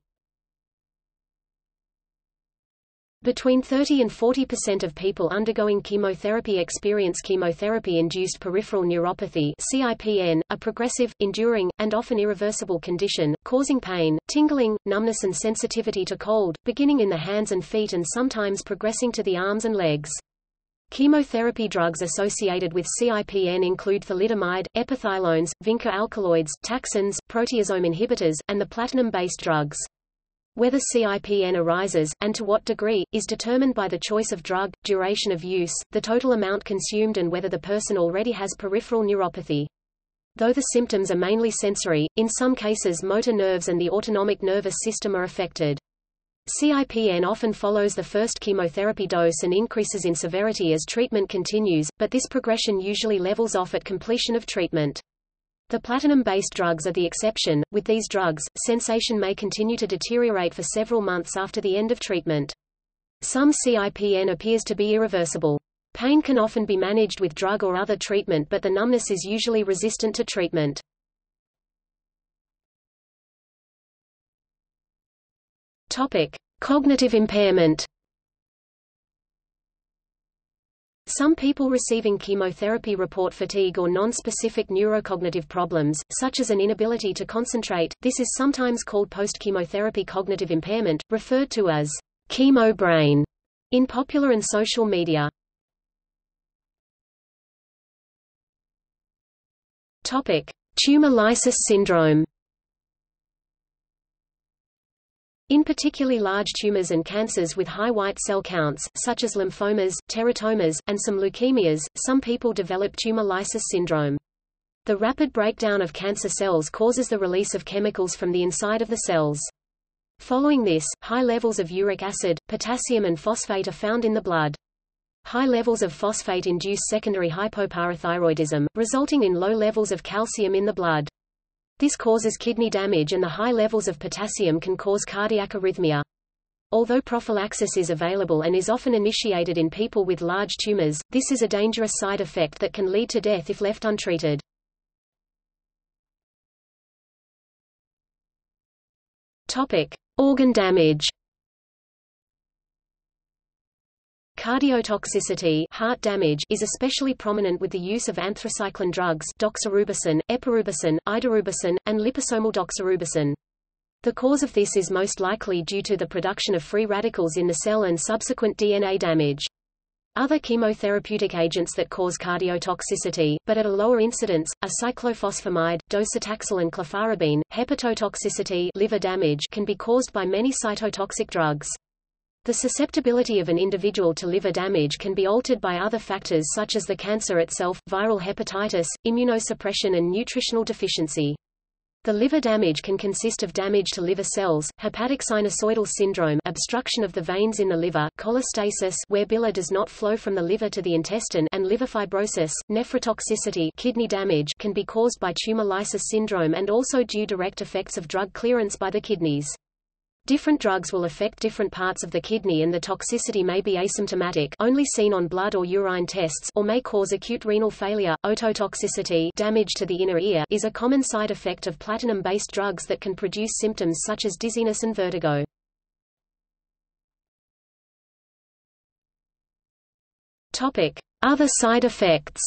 Between thirty and forty percent of people undergoing chemotherapy experience chemotherapy-induced peripheral neuropathy (C I P N), a progressive, enduring, and often irreversible condition, causing pain, tingling, numbness and sensitivity to cold, beginning in the hands and feet and sometimes progressing to the arms and legs. Chemotherapy drugs associated with C I P N include thalidomide, epithylones, vinca alkaloids, taxanes, proteasome inhibitors, and the platinum-based drugs. Whether C I P N arises, and to what degree, is determined by the choice of drug, duration of use, the total amount consumed and whether the person already has peripheral neuropathy. Though the symptoms are mainly sensory, in some cases motor nerves and the autonomic nervous system are affected. C I P N often follows the first chemotherapy dose and increases in severity as treatment continues, but this progression usually levels off at completion of treatment. The platinum-based drugs are the exception. With these drugs, sensation may continue to deteriorate for several months after the end of treatment. Some C I P N appears to be irreversible. Pain can often be managed with drug or other treatment, but the numbness is usually resistant to treatment. Topic: Cognitive impairment. Some people receiving chemotherapy report fatigue or non-specific neurocognitive problems, such as an inability to concentrate. This is sometimes called post-chemotherapy cognitive impairment, referred to as chemo brain in popular and social media. Topic: Tumor lysis syndrome. In particularly large tumors and cancers with high white cell counts, such as lymphomas, teratomas, and some leukemias, some people develop tumor lysis syndrome. The rapid breakdown of cancer cells causes the release of chemicals from the inside of the cells. Following this, high levels of uric acid, potassium and phosphate are found in the blood. High levels of phosphate induce secondary hypoparathyroidism, resulting in low levels of calcium in the blood. This causes kidney damage, and the high levels of potassium can cause cardiac arrhythmia. Although prophylaxis is available and is often initiated in people with large tumors, this is a dangerous side effect that can lead to death if left untreated. Topic: Organ damage. Cardiotoxicity, heart damage, is especially prominent with the use of anthracycline drugs doxorubicin, epirubicin, idarubicin, and liposomal doxorubicin. The cause of this is most likely due to the production of free radicals in the cell and subsequent D N A damage. Other chemotherapeutic agents that cause cardiotoxicity, but at a lower incidence, are cyclophosphamide, docetaxel and clofarabine. Hepatotoxicity, liver damage, can be caused by many cytotoxic drugs. The susceptibility of an individual to liver damage can be altered by other factors such as the cancer itself, viral hepatitis, immunosuppression and nutritional deficiency. The liver damage can consist of damage to liver cells, hepatic sinusoidal syndrome, obstruction of the veins in the liver, cholestasis, where bile does not flow from the liver to the intestine, and liver fibrosis. Nephrotoxicity, kidney damage, can be caused by tumor lysis syndrome and also due direct effects of drug clearance by the kidneys. Different drugs will affect different parts of the kidney, and the toxicity may be asymptomatic, only seen on blood or urine tests, or may cause acute renal failure. Ototoxicity, damage to the inner ear, is a common side effect of platinum-based drugs that can produce symptoms such as dizziness and vertigo. Topic: Other side effects.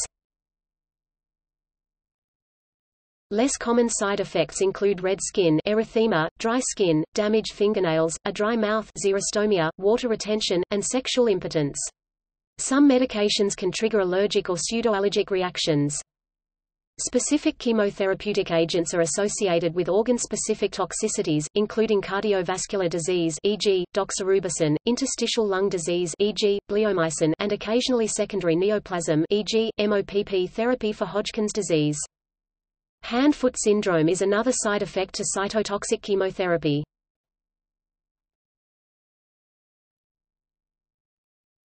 Less common side effects include red skin, erythema, dry skin, damaged fingernails, a dry mouth, xerostomia, water retention, and sexual impotence. Some medications can trigger allergic or pseudoallergic reactions. Specific chemotherapeutic agents are associated with organ-specific toxicities, including cardiovascular disease, for example, doxorubicin, interstitial lung disease, for example, bleomycin, and occasionally secondary neoplasm, for example, M O P P therapy for Hodgkin's disease. Hand-foot syndrome is another side effect to cytotoxic chemotherapy.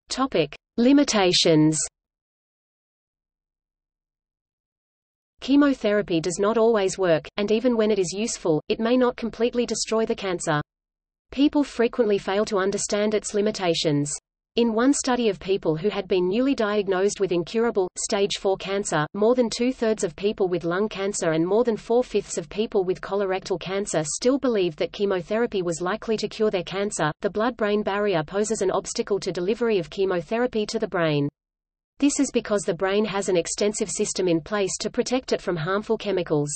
Topic: Limitations. Chemotherapy does not always work, and even when it is useful, it may not completely destroy the cancer. People frequently fail to understand its limitations. In one study of people who had been newly diagnosed with incurable, stage four cancer, more than two-thirds of people with lung cancer and more than four-fifths of people with colorectal cancer still believed that chemotherapy was likely to cure their cancer. The blood-brain barrier poses an obstacle to delivery of chemotherapy to the brain. This is because the brain has an extensive system in place to protect it from harmful chemicals.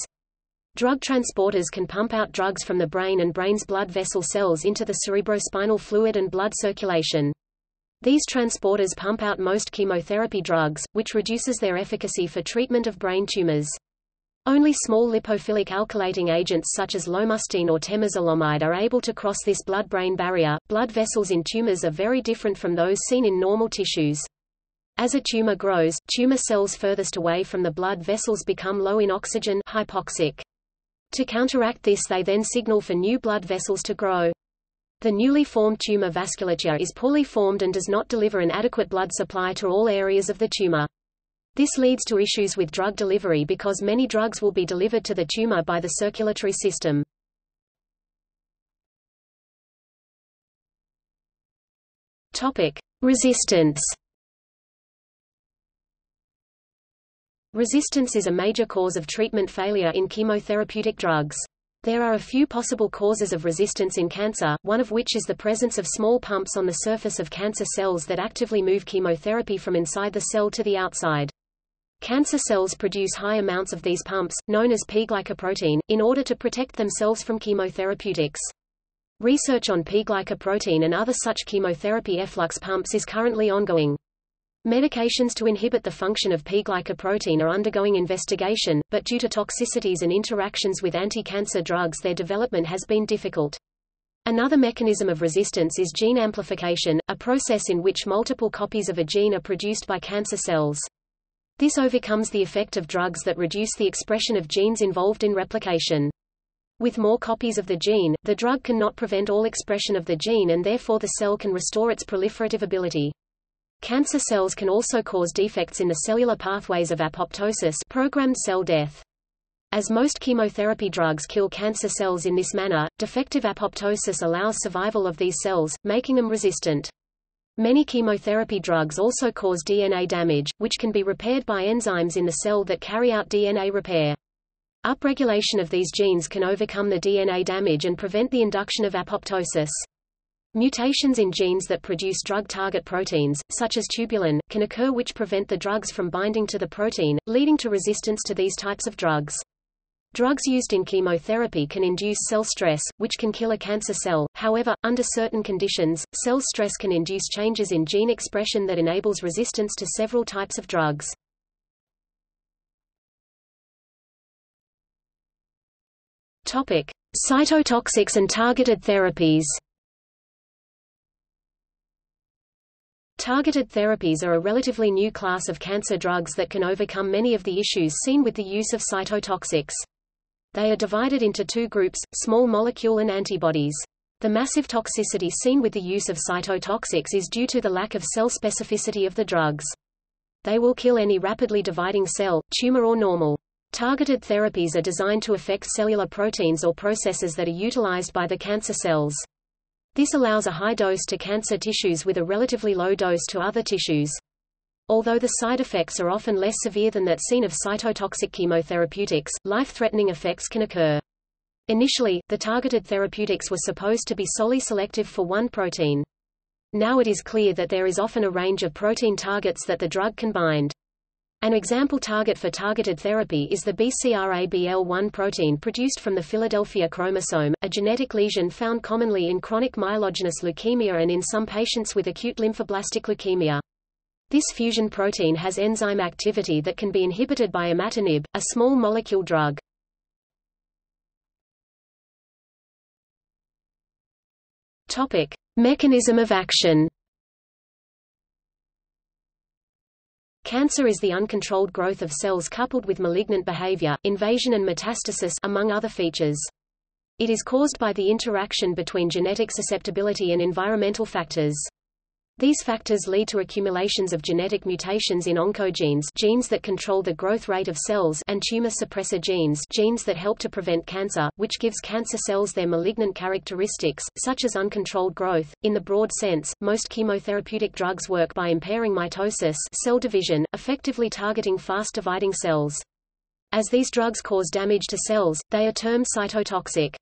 Drug transporters can pump out drugs from the brain and brain's blood vessel cells into the cerebrospinal fluid and blood circulation. These transporters pump out most chemotherapy drugs, which reduces their efficacy for treatment of brain tumors. Only small lipophilic alkylating agents such as lomustine or temozolomide are able to cross this blood-brain barrier. Blood vessels in tumors are very different from those seen in normal tissues. As a tumor grows, tumor cells furthest away from the blood vessels become low in oxygen, hypoxic. To counteract this, they then signal for new blood vessels to grow. The newly formed tumor vasculature is poorly formed and does not deliver an adequate blood supply to all areas of the tumor. This leads to issues with drug delivery because many drugs will be delivered to the tumor by the circulatory system. Topic: Resistance. Resistance is a major cause of treatment failure in chemotherapeutic drugs. There are a few possible causes of resistance in cancer, one of which is the presence of small pumps on the surface of cancer cells that actively move chemotherapy from inside the cell to the outside. Cancer cells produce high amounts of these pumps, known as P glycoprotein, in order to protect themselves from chemotherapeutics. Research on P glycoprotein and other such chemotherapy efflux pumps is currently ongoing. Medications to inhibit the function of P glycoprotein are undergoing investigation, but due to toxicities and interactions with anti-cancer drugs, their development has been difficult. Another mechanism of resistance is gene amplification, a process in which multiple copies of a gene are produced by cancer cells. This overcomes the effect of drugs that reduce the expression of genes involved in replication. With more copies of the gene, the drug cannot prevent all expression of the gene, and therefore the cell can restore its proliferative ability. Cancer cells can also cause defects in the cellular pathways of apoptosis, programmed cell death. As most chemotherapy drugs kill cancer cells in this manner, defective apoptosis allows survival of these cells, making them resistant. Many chemotherapy drugs also cause D N A damage, which can be repaired by enzymes in the cell that carry out D N A repair. Upregulation of these genes can overcome the D N A damage and prevent the induction of apoptosis. Mutations in genes that produce drug target proteins, such as tubulin, can occur which prevent the drugs from binding to the protein, leading to resistance to these types of drugs. Drugs used in chemotherapy can induce cell stress, which can kill a cancer cell. However, under certain conditions, cell stress can induce changes in gene expression that enables resistance to several types of drugs. Topic: Cytotoxics and targeted therapies. Targeted therapies are a relatively new class of cancer drugs that can overcome many of the issues seen with the use of cytotoxics. They are divided into two groups, small molecule and antibodies. The massive toxicity seen with the use of cytotoxics is due to the lack of cell specificity of the drugs. They will kill any rapidly dividing cell, tumor or normal. Targeted therapies are designed to affect cellular proteins or processes that are utilized by the cancer cells. This allows a high dose to cancer tissues with a relatively low dose to other tissues. Although the side effects are often less severe than that seen of cytotoxic chemotherapeutics, life-threatening effects can occur. Initially, the targeted therapeutics were supposed to be solely selective for one protein. Now it is clear that there is often a range of protein targets that the drug can bind. An example target for targeted therapy is the B C R A B L one protein produced from the Philadelphia chromosome, a genetic lesion found commonly in chronic myelogenous leukemia and in some patients with acute lymphoblastic leukemia. This fusion protein has enzyme activity that can be inhibited by imatinib, a small molecule drug. Topic: Mechanism of action. Cancer is the uncontrolled growth of cells coupled with malignant behavior, invasion and metastasis, among other features. It is caused by the interaction between genetic susceptibility and environmental factors. These factors lead to accumulations of genetic mutations in oncogenes, genes that control the growth rate of cells, and tumor suppressor genes, genes that help to prevent cancer, which gives cancer cells their malignant characteristics, such as uncontrolled growth. In the broad sense, most chemotherapeutic drugs work by impairing mitosis, cell division, effectively targeting fast-dividing cells. As these drugs cause damage to cells, they are termed cytotoxic.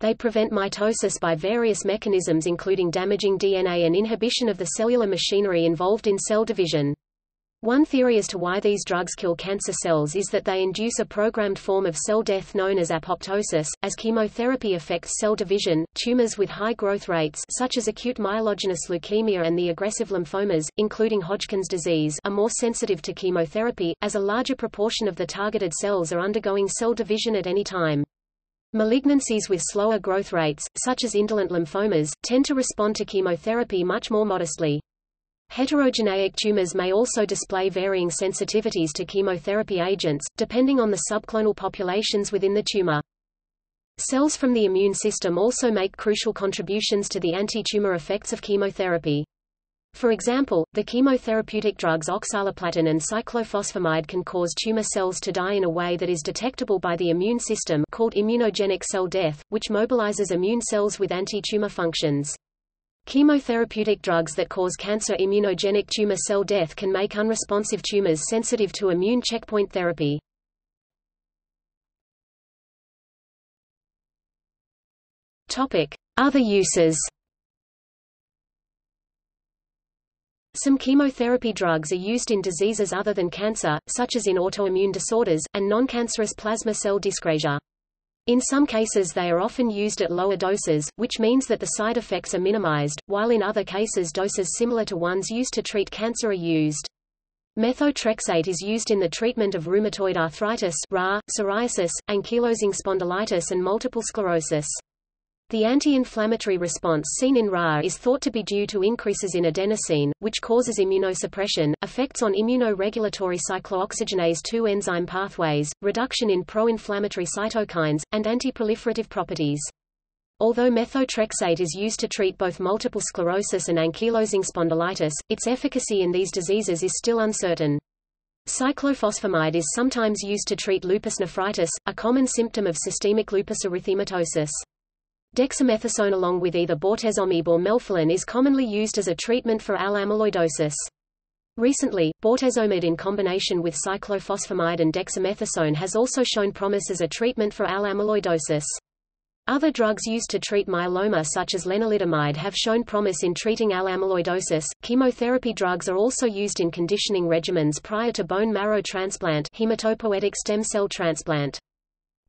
They prevent mitosis by various mechanisms including damaging D N A and inhibition of the cellular machinery involved in cell division. One theory as to why these drugs kill cancer cells is that they induce a programmed form of cell death known as apoptosis. As chemotherapy affects cell division, tumors with high growth rates such as acute myelogenous leukemia and the aggressive lymphomas, including Hodgkin's disease, are more sensitive to chemotherapy, as a larger proportion of the targeted cells are undergoing cell division at any time. Malignancies with slower growth rates, such as indolent lymphomas, tend to respond to chemotherapy much more modestly. Heterogeneic tumors may also display varying sensitivities to chemotherapy agents, depending on the subclonal populations within the tumor. Cells from the immune system also make crucial contributions to the anti-tumor effects of chemotherapy. For example, the chemotherapeutic drugs oxaliplatin and cyclophosphamide can cause tumor cells to die in a way that is detectable by the immune system, called immunogenic cell death, which mobilizes immune cells with anti-tumor functions. Chemotherapeutic drugs that cause cancer immunogenic tumor cell death can make unresponsive tumors sensitive to immune checkpoint therapy. Topic: Other uses. Some chemotherapy drugs are used in diseases other than cancer, such as in autoimmune disorders, and non-cancerous plasma cell dyscrasia. In some cases they are often used at lower doses, which means that the side effects are minimized, while in other cases doses similar to ones used to treat cancer are used. Methotrexate is used in the treatment of rheumatoid arthritis, R A, psoriasis, ankylosing spondylitis and multiple sclerosis. The anti-inflammatory response seen in R A is thought to be due to increases in adenosine, which causes immunosuppression, effects on immunoregulatory cyclooxygenase two enzyme pathways, reduction in pro-inflammatory cytokines, and anti-proliferative properties. Although methotrexate is used to treat both multiple sclerosis and ankylosing spondylitis, its efficacy in these diseases is still uncertain. Cyclophosphamide is sometimes used to treat lupus nephritis, a common symptom of systemic lupus erythematosus. Dexamethasone along with either bortezomib or melphalan is commonly used as a treatment for A L amyloidosis. Recently, bortezomib in combination with cyclophosphamide and dexamethasone has also shown promise as a treatment for A L amyloidosis. Other drugs used to treat myeloma such as lenalidomide have shown promise in treating A L amyloidosis. Chemotherapy drugs are also used in conditioning regimens prior to bone marrow transplant, hematopoietic stem cell transplant.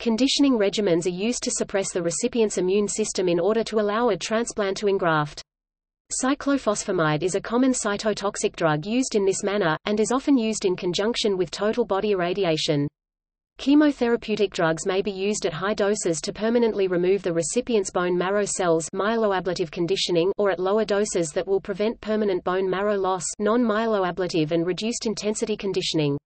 Conditioning regimens are used to suppress the recipient's immune system in order to allow a transplant to engraft. Cyclophosphamide is a common cytotoxic drug used in this manner, and is often used in conjunction with total body irradiation. Chemotherapeutic drugs may be used at high doses to permanently remove the recipient's bone marrow cells, myeloablative conditioning, or at lower doses that will prevent permanent bone marrow loss, non-myeloablative and reduced intensity conditioning.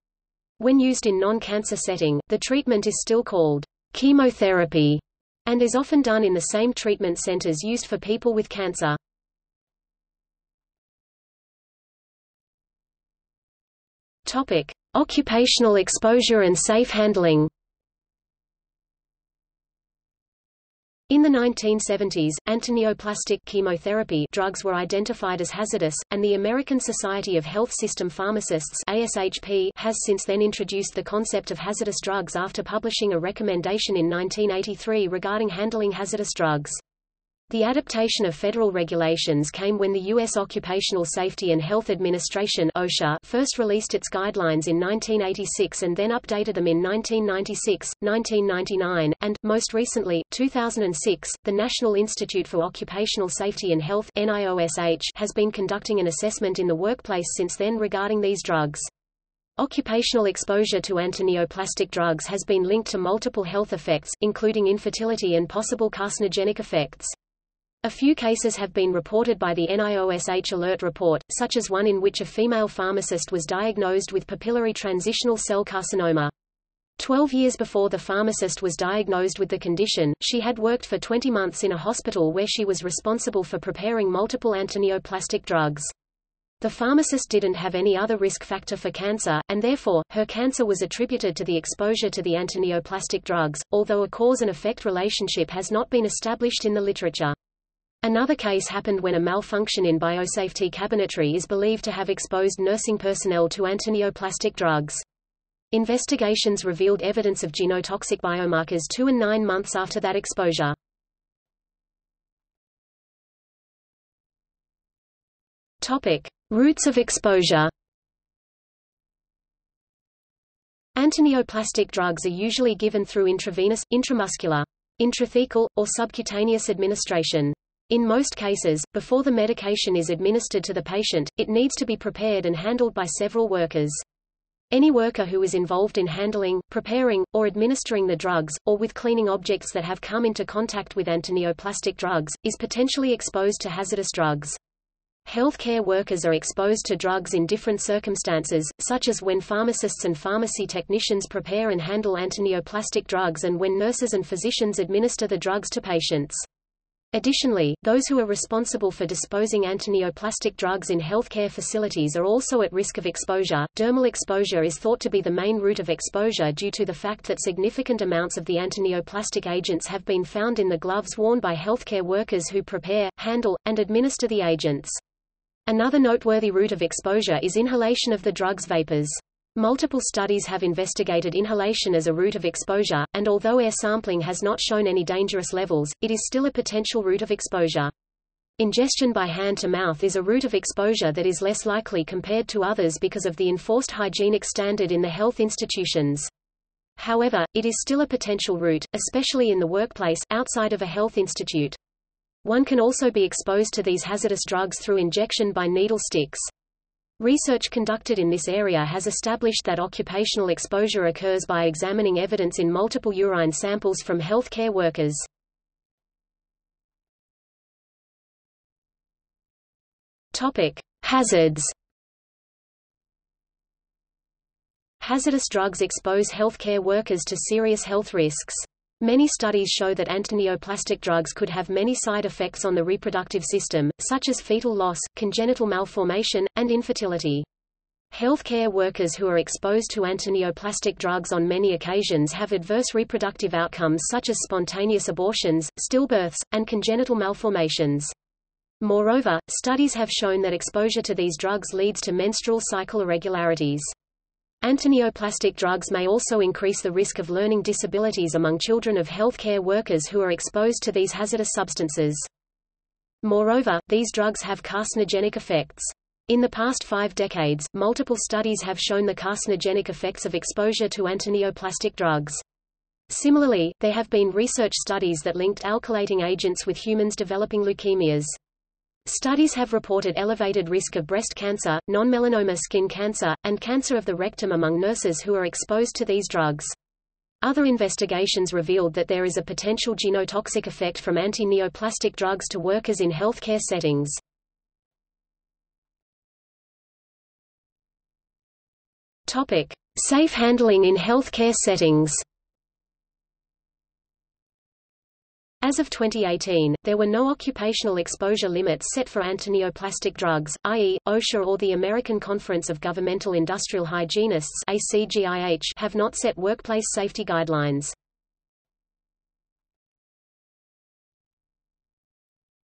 When used in non-cancer setting, the treatment is still called chemotherapy, and is often done in the same treatment centers used for people with cancer. Topic: Occupational exposure and safe handling. In the nineteen seventies, antineoplastic chemotherapy drugs were identified as hazardous, and the American Society of Health System Pharmacists (A S H P) has since then introduced the concept of hazardous drugs after publishing a recommendation in nineteen eighty-three regarding handling hazardous drugs. The adaptation of federal regulations came when the U S Occupational Safety and Health Administration (OSHA) first released its guidelines in nineteen eighty-six and then updated them in nineteen ninety-six, nineteen ninety-nine, and, most recently, two thousand six. The National Institute for Occupational Safety and Health (N I O S H) has been conducting an assessment in the workplace since then regarding these drugs. Occupational exposure to antineoplastic drugs has been linked to multiple health effects, including infertility and possible carcinogenic effects. A few cases have been reported by the N I O S H Alert Report, such as one in which a female pharmacist was diagnosed with papillary transitional cell carcinoma. Twelve years before the pharmacist was diagnosed with the condition, she had worked for twenty months in a hospital where she was responsible for preparing multiple antineoplastic drugs. The pharmacist didn't have any other risk factor for cancer, and therefore, her cancer was attributed to the exposure to the antineoplastic drugs, although a cause and effect relationship has not been established in the literature. Another case happened when a malfunction in biosafety cabinetry is believed to have exposed nursing personnel to antineoplastic drugs. Investigations revealed evidence of genotoxic biomarkers two and nine months after that exposure. Topic: Routes of exposure. Antineoplastic drugs are usually given through intravenous, intramuscular, intrathecal, or subcutaneous administration. In most cases, before the medication is administered to the patient, it needs to be prepared and handled by several workers. Any worker who is involved in handling, preparing, or administering the drugs, or with cleaning objects that have come into contact with antineoplastic drugs, is potentially exposed to hazardous drugs. Healthcare workers are exposed to drugs in different circumstances, such as when pharmacists and pharmacy technicians prepare and handle antineoplastic drugs and when nurses and physicians administer the drugs to patients. Additionally, those who are responsible for disposing antineoplastic drugs in healthcare facilities are also at risk of exposure. Dermal exposure is thought to be the main route of exposure due to the fact that significant amounts of the antineoplastic agents have been found in the gloves worn by healthcare workers who prepare, handle, and administer the agents. Another noteworthy route of exposure is inhalation of the drug's vapors. Multiple studies have investigated inhalation as a route of exposure, and although air sampling has not shown any dangerous levels, it is still a potential route of exposure. Ingestion by hand to mouth is a route of exposure that is less likely compared to others because of the enforced hygienic standard in the health institutions. However, it is still a potential route, especially in the workplace, outside of a health institute. One can also be exposed to these hazardous drugs through injection by needle sticks. Research conducted in this area has established that occupational exposure occurs by examining evidence in multiple urine samples from healthcare workers. Topic: Hazards. Hazardous drugs expose healthcare workers to serious health risks. Many studies show that antineoplastic drugs could have many side effects on the reproductive system, such as fetal loss, congenital malformation, and infertility. Healthcare workers who are exposed to antineoplastic drugs on many occasions have adverse reproductive outcomes such as spontaneous abortions, stillbirths, and congenital malformations. Moreover, studies have shown that exposure to these drugs leads to menstrual cycle irregularities. Antineoplastic drugs may also increase the risk of learning disabilities among children of healthcare workers who are exposed to these hazardous substances. Moreover, these drugs have carcinogenic effects. In the past five decades, multiple studies have shown the carcinogenic effects of exposure to antineoplastic drugs. Similarly, there have been research studies that linked alkylating agents with humans developing leukemias. Studies have reported elevated risk of breast cancer, non-melanoma skin cancer, and cancer of the rectum among nurses who are exposed to these drugs. Other investigations revealed that there is a potential genotoxic effect from antineoplastic drugs to workers in healthcare settings. Topic: Safe handling in healthcare settings. As of twenty eighteen, there were no occupational exposure limits set for antineoplastic drugs, that is, OSHA or the American Conference of Governmental Industrial Hygienists (A C G I H) have not set workplace safety guidelines.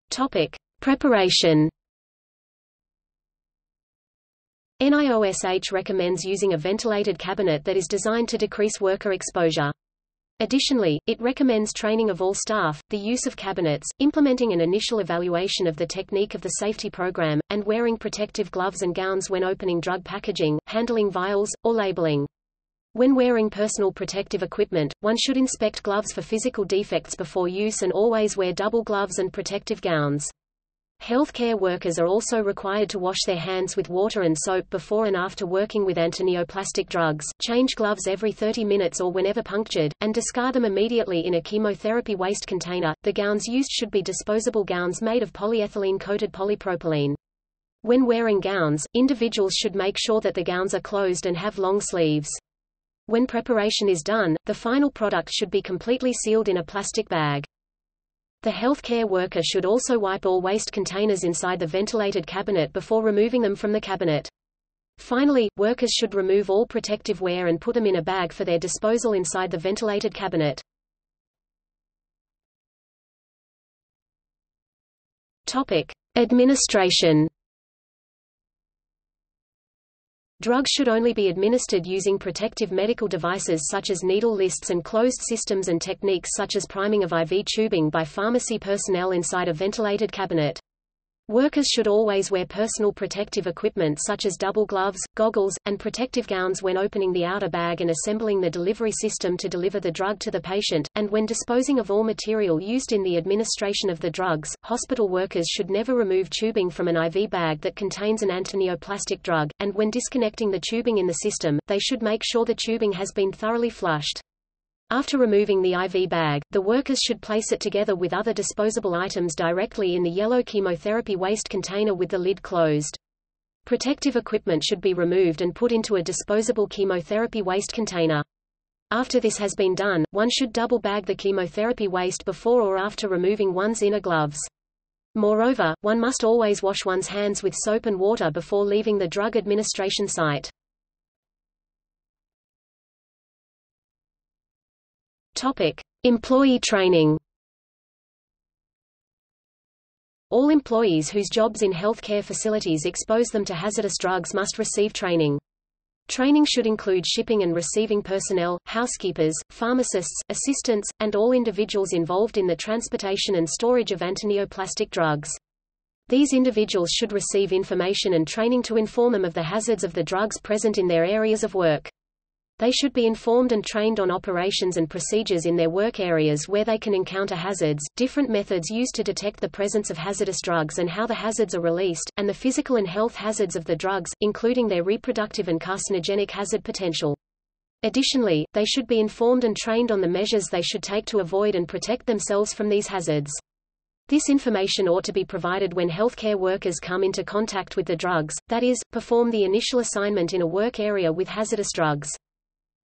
Topic: Preparation. N I O S H recommends using a ventilated cabinet that is designed to decrease worker exposure. Additionally, it recommends training of all staff, the use of cabinets, implementing an initial evaluation of the technique of the safety program, and wearing protective gloves and gowns when opening drug packaging, handling vials, or labeling. When wearing personal protective equipment, one should inspect gloves for physical defects before use and always wear double gloves and protective gowns. Healthcare workers are also required to wash their hands with water and soap before and after working with antineoplastic drugs, change gloves every thirty minutes or whenever punctured, and discard them immediately in a chemotherapy waste container. The gowns used should be disposable gowns made of polyethylene-coated polypropylene. When wearing gowns, individuals should make sure that the gowns are closed and have long sleeves. When preparation is done, the final product should be completely sealed in a plastic bag. The healthcare worker should also wipe all waste containers inside the ventilated cabinet before removing them from the cabinet. Finally, workers should remove all protective wear and put them in a bag for their disposal inside the ventilated cabinet. Topic: Administration. Drugs should only be administered using protective medical devices such as needle lists and closed systems, and techniques such as priming of I V tubing by pharmacy personnel inside a ventilated cabinet. Workers should always wear personal protective equipment such as double gloves, goggles, and protective gowns when opening the outer bag and assembling the delivery system to deliver the drug to the patient, and when disposing of all material used in the administration of the drugs. Hospital workers should never remove tubing from an I V bag that contains an antineoplastic drug, and when disconnecting the tubing in the system, they should make sure the tubing has been thoroughly flushed. After removing the I V bag, the workers should place it together with other disposable items directly in the yellow chemotherapy waste container with the lid closed. Protective equipment should be removed and put into a disposable chemotherapy waste container. After this has been done, one should double bag the chemotherapy waste before or after removing one's inner gloves. Moreover, one must always wash one's hands with soap and water before leaving the drug administration site. Topic: Employee training. All employees whose jobs in healthcare facilities expose them to hazardous drugs must receive training. Training should include shipping and receiving personnel, housekeepers, pharmacists, assistants, and all individuals involved in the transportation and storage of antineoplastic drugs. These individuals should receive information and training to inform them of the hazards of the drugs present in their areas of work. They should be informed and trained on operations and procedures in their work areas where they can encounter hazards, different methods used to detect the presence of hazardous drugs and how the hazards are released, and the physical and health hazards of the drugs, including their reproductive and carcinogenic hazard potential. Additionally, they should be informed and trained on the measures they should take to avoid and protect themselves from these hazards. This information ought to be provided when healthcare workers come into contact with the drugs, that is, perform the initial assignment in a work area with hazardous drugs.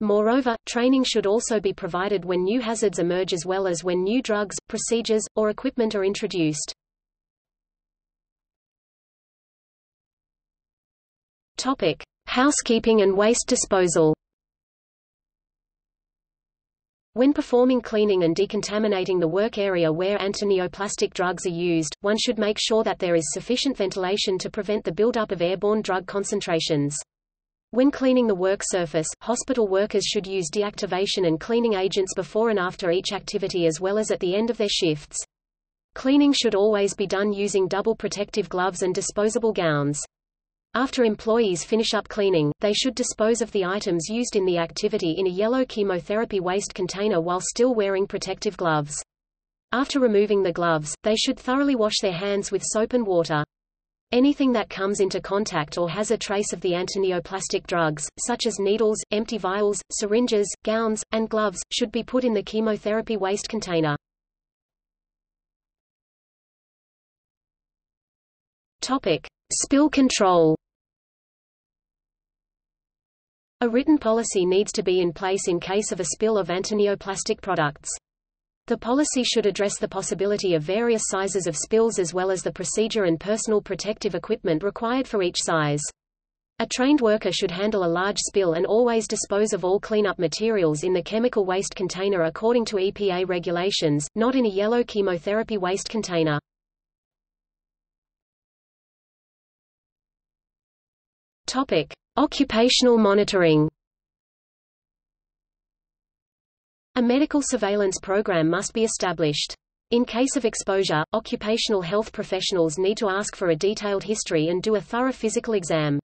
Moreover, training should also be provided when new hazards emerge as well as when new drugs, procedures, or equipment are introduced. Topic: Housekeeping and waste disposal. When performing cleaning and decontaminating the work area where antineoplastic drugs are used, one should make sure that there is sufficient ventilation to prevent the buildup of airborne drug concentrations. When cleaning the work surface, hospital workers should use deactivation and cleaning agents before and after each activity as well as at the end of their shifts. Cleaning should always be done using double protective gloves and disposable gowns. After employees finish up cleaning, they should dispose of the items used in the activity in a yellow chemotherapy waste container while still wearing protective gloves. After removing the gloves, they should thoroughly wash their hands with soap and water. Anything that comes into contact or has a trace of the antineoplastic drugs, such as needles, empty vials, syringes, gowns, and gloves, should be put in the chemotherapy waste container. Topic: Spill control. A written policy needs to be in place in case of a spill of antineoplastic products. The policy should address the possibility of various sizes of spills as well as the procedure and personal protective equipment required for each size. A trained worker should handle a large spill and always dispose of all cleanup materials in the chemical waste container according to E P A regulations, not in a yellow chemotherapy waste container. Topic: Occupational monitoring. A medical surveillance program must be established. In case of exposure, occupational health professionals need to ask for a detailed history and do a thorough physical exam.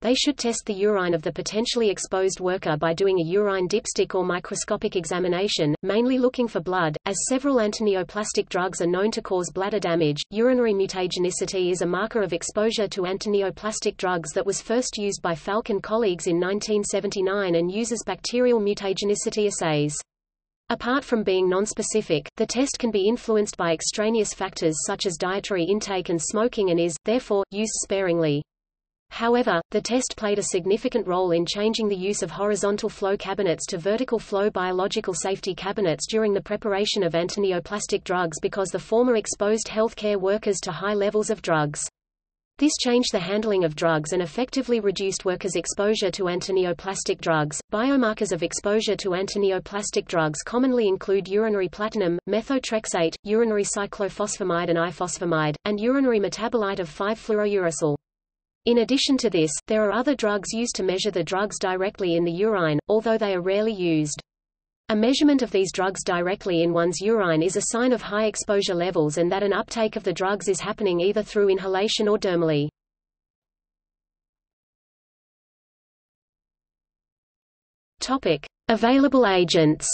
They should test the urine of the potentially exposed worker by doing a urine dipstick or microscopic examination, mainly looking for blood, as several antineoplastic drugs are known to cause bladder damage. Urinary mutagenicity is a marker of exposure to antineoplastic drugs that was first used by Falk and colleagues in nineteen seventy-nine and uses bacterial mutagenicity assays. Apart from being nonspecific, the test can be influenced by extraneous factors such as dietary intake and smoking and is, therefore, used sparingly. However, the test played a significant role in changing the use of horizontal flow cabinets to vertical flow biological safety cabinets during the preparation of antineoplastic drugs because the former exposed healthcare workers to high levels of drugs. This changed the handling of drugs and effectively reduced workers' exposure to antineoplastic drugs. Biomarkers of exposure to antineoplastic drugs commonly include urinary platinum, methotrexate, urinary cyclophosphamide and ifosfamide, and urinary metabolite of five fluorouracil. In addition to this, there are other drugs used to measure the drugs directly in the urine, although they are rarely used. A measurement of these drugs directly in one's urine is a sign of high exposure levels and that an uptake of the drugs is happening either through inhalation or dermally. Topic: Available agents.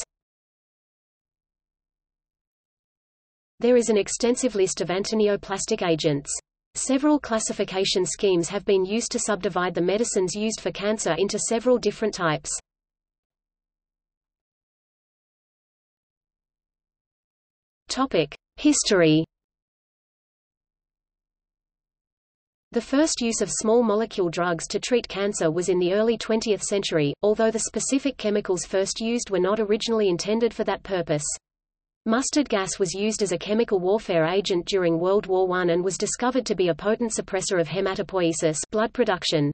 There is an extensive list of antineoplastic agents. Several classification schemes have been used to subdivide the medicines used for cancer into several different types. Topic: History. The first use of small molecule drugs to treat cancer was in the early twentieth century, although the specific chemicals first used were not originally intended for that purpose. Mustard gas was used as a chemical warfare agent during World War One and was discovered to be a potent suppressor of hematopoiesis, blood production.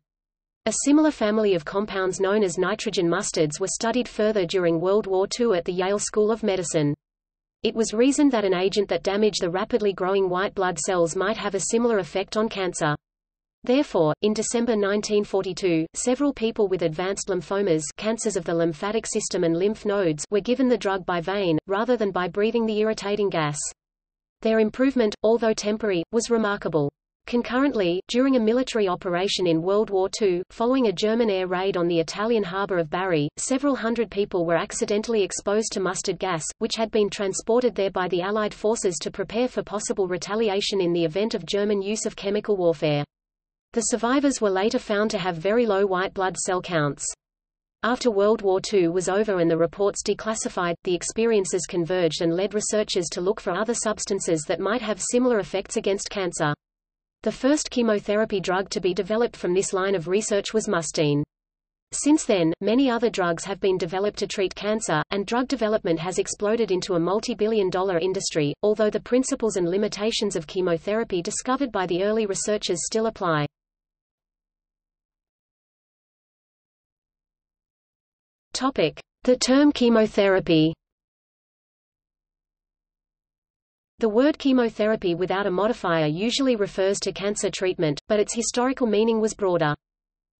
A similar family of compounds known as nitrogen mustards were studied further during World War Two at the Yale School of Medicine. It was reasoned that an agent that damaged the rapidly growing white blood cells might have a similar effect on cancer. Therefore, in December nineteen forty-two, several people with advanced lymphomas, cancers of the lymphatic system and lymph nodes, were given the drug by vein, rather than by breathing the irritating gas. Their improvement, although temporary, was remarkable. Concurrently, during a military operation in World War Two, following a German air raid on the Italian harbour of Bari, several hundred people were accidentally exposed to mustard gas, which had been transported there by the Allied forces to prepare for possible retaliation in the event of German use of chemical warfare. The survivors were later found to have very low white blood cell counts. After World War Two was over and the reports declassified, the experiences converged and led researchers to look for other substances that might have similar effects against cancer. The first chemotherapy drug to be developed from this line of research was mustine. Since then, many other drugs have been developed to treat cancer, and drug development has exploded into a multi-billion dollar industry, although the principles and limitations of chemotherapy discovered by the early researchers still apply. The term chemotherapy. The word chemotherapy without a modifier usually refers to cancer treatment, but its historical meaning was broader.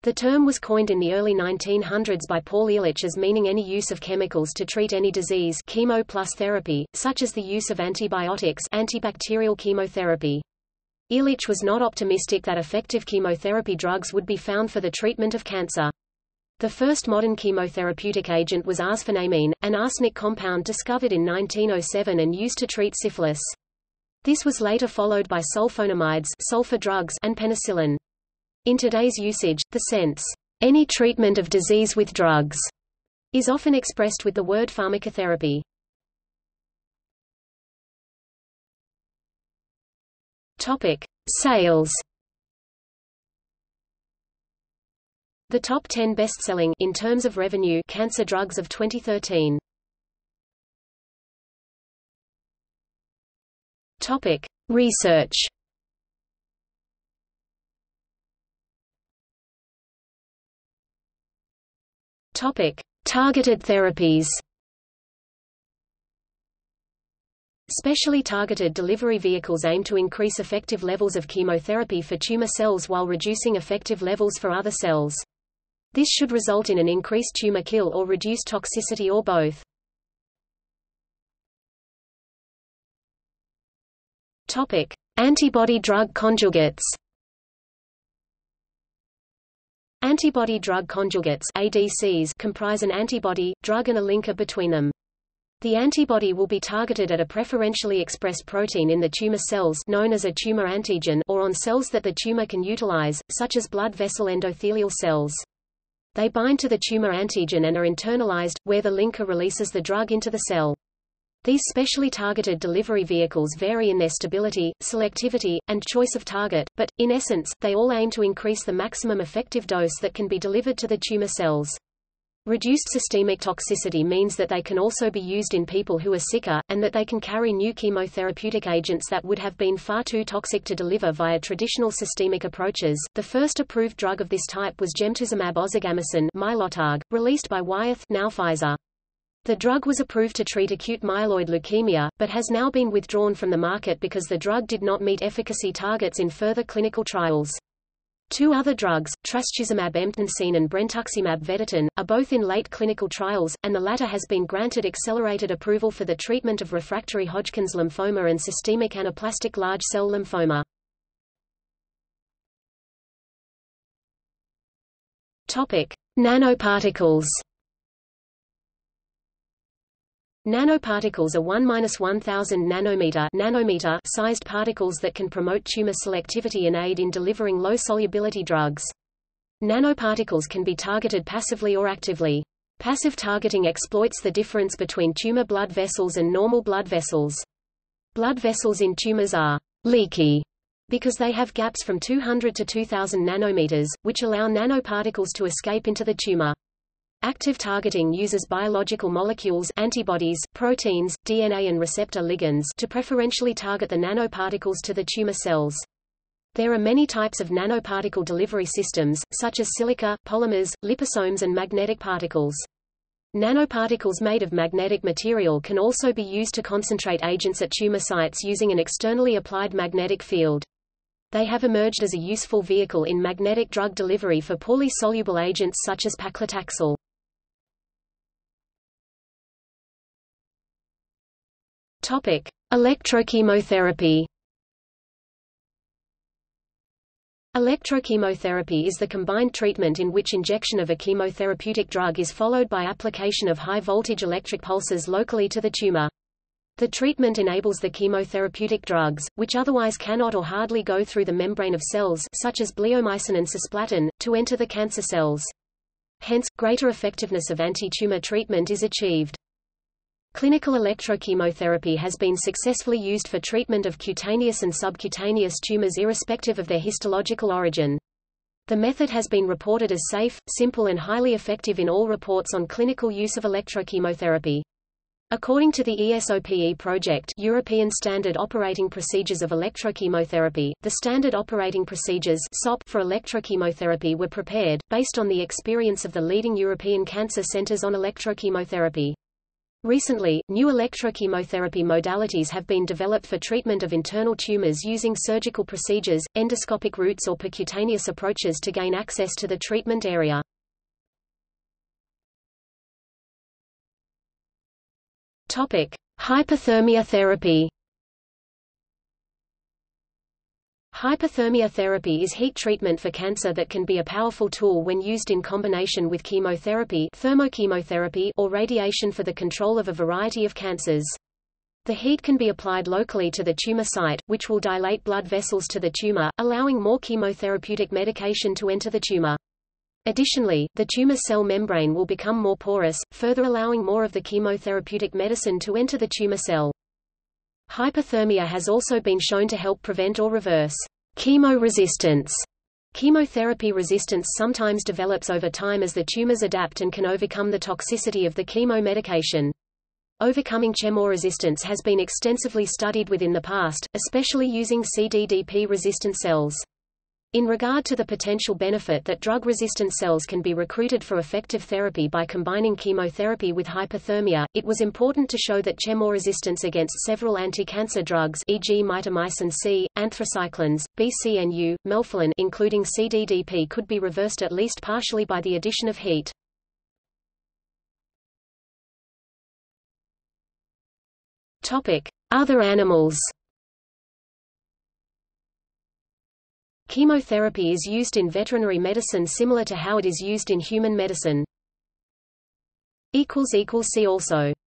The term was coined in the early nineteen hundreds by Paul Ehrlich as meaning any use of chemicals to treat any disease, chemo plus therapy, such as the use of antibiotics, antibacterial chemotherapy. Ehrlich was not optimistic that effective chemotherapy drugs would be found for the treatment of cancer. The first modern chemotherapeutic agent was arsphenamine, an arsenic compound discovered in nineteen oh seven and used to treat syphilis. This was later followed by sulfonamides, sulfur drugs, and penicillin. In today's usage, the sense, "any treatment of disease with drugs," is often expressed with the word pharmacotherapy. Topic: Sales. The top ten best-selling in terms of revenue cancer drugs of twenty thirteen. Topic: Research. Topic: Targeted therapies. Specially targeted delivery vehicles aim to increase effective levels of chemotherapy for tumor cells while reducing effective levels for other cells. This should result in an increased tumor kill or reduced toxicity or both. Topic: Antibody-drug conjugates. Antibody-drug conjugates (A D Cs) comprise an antibody, drug, and a linker between them. The antibody will be targeted at a preferentially expressed protein in the tumor cells known as a tumor antigen or on cells that the tumor can utilize, such as blood vessel endothelial cells. They bind to the tumor antigen and are internalized, where the linker releases the drug into the cell. These specially targeted delivery vehicles vary in their stability, selectivity, and choice of target, but, in essence, they all aim to increase the maximum effective dose that can be delivered to the tumor cells. Reduced systemic toxicity means that they can also be used in people who are sicker, and that they can carry new chemotherapeutic agents that would have been far too toxic to deliver via traditional systemic approaches. The first approved drug of this type was gemtuzumab ozogamicin (Mylotarg), released by Wyeth, now Pfizer. The drug was approved to treat acute myeloid leukemia, but has now been withdrawn from the market because the drug did not meet efficacy targets in further clinical trials. Two other drugs, trastuzumab emtansine and brentuximab vedotin, are both in late clinical trials, and the latter has been granted accelerated approval for the treatment of refractory Hodgkin's lymphoma and systemic anaplastic large cell lymphoma. Topic: Nanoparticles. Nanoparticles are one to the one thousand nanometer, nanometer sized particles that can promote tumor selectivity and aid in delivering low-solubility drugs. Nanoparticles can be targeted passively or actively. Passive targeting exploits the difference between tumor blood vessels and normal blood vessels. Blood vessels in tumors are leaky because they have gaps from two hundred to two thousand nanometers, which allow nanoparticles to escape into the tumor. Active targeting uses biological molecules, antibodies, proteins, D N A and receptor ligands to preferentially target the nanoparticles to the tumor cells. There are many types of nanoparticle delivery systems, such as silica, polymers, liposomes and magnetic particles. Nanoparticles made of magnetic material can also be used to concentrate agents at tumor sites using an externally applied magnetic field. They have emerged as a useful vehicle in magnetic drug delivery for poorly soluble agents such as paclitaxel. Topic: Electrochemotherapy. Electrochemotherapy is the combined treatment in which injection of a chemotherapeutic drug is followed by application of high-voltage electric pulses locally to the tumor. The treatment enables the chemotherapeutic drugs, which otherwise cannot or hardly go through the membrane of cells such as bleomycin and cisplatin, to enter the cancer cells. Hence, greater effectiveness of anti-tumor treatment is achieved. Clinical electrochemotherapy has been successfully used for treatment of cutaneous and subcutaneous tumors irrespective of their histological origin. The method has been reported as safe, simple and highly effective in all reports on clinical use of electrochemotherapy. According to the ESOPE project, European Standard Operating Procedures of Electrochemotherapy, the Standard Operating Procedures (S O P) for electrochemotherapy were prepared, based on the experience of the leading European cancer centers on electrochemotherapy. Recently, new electrochemotherapy modalities have been developed for treatment of internal tumors using surgical procedures, endoscopic routes or percutaneous approaches to gain access to the treatment area. Topic: Hyperthermia therapy. Hyperthermia therapy is heat treatment for cancer that can be a powerful tool when used in combination with chemotherapy, thermochemotherapy, or radiation for the control of a variety of cancers. The heat can be applied locally to the tumor site, which will dilate blood vessels to the tumor, allowing more chemotherapeutic medication to enter the tumor. Additionally, the tumor cell membrane will become more porous, further allowing more of the chemotherapeutic medicine to enter the tumor cell. Hyperthermia has also been shown to help prevent or reverse chemoresistance. Chemotherapy resistance sometimes develops over time as the tumors adapt and can overcome the toxicity of the chemo medication. Overcoming chemoresistance has been extensively studied within the past, especially using C D D P-resistant cells. In regard to the potential benefit that drug-resistant cells can be recruited for effective therapy by combining chemotherapy with hyperthermia, it was important to show that chemoresistance against several anti-cancer drugs, for example mitomycin C, anthracyclines, B C N U, melphalan, including C D D P, could be reversed at least partially by the addition of heat. Other animals. Chemotherapy is used in veterinary medicine similar to how it is used in human medicine. See also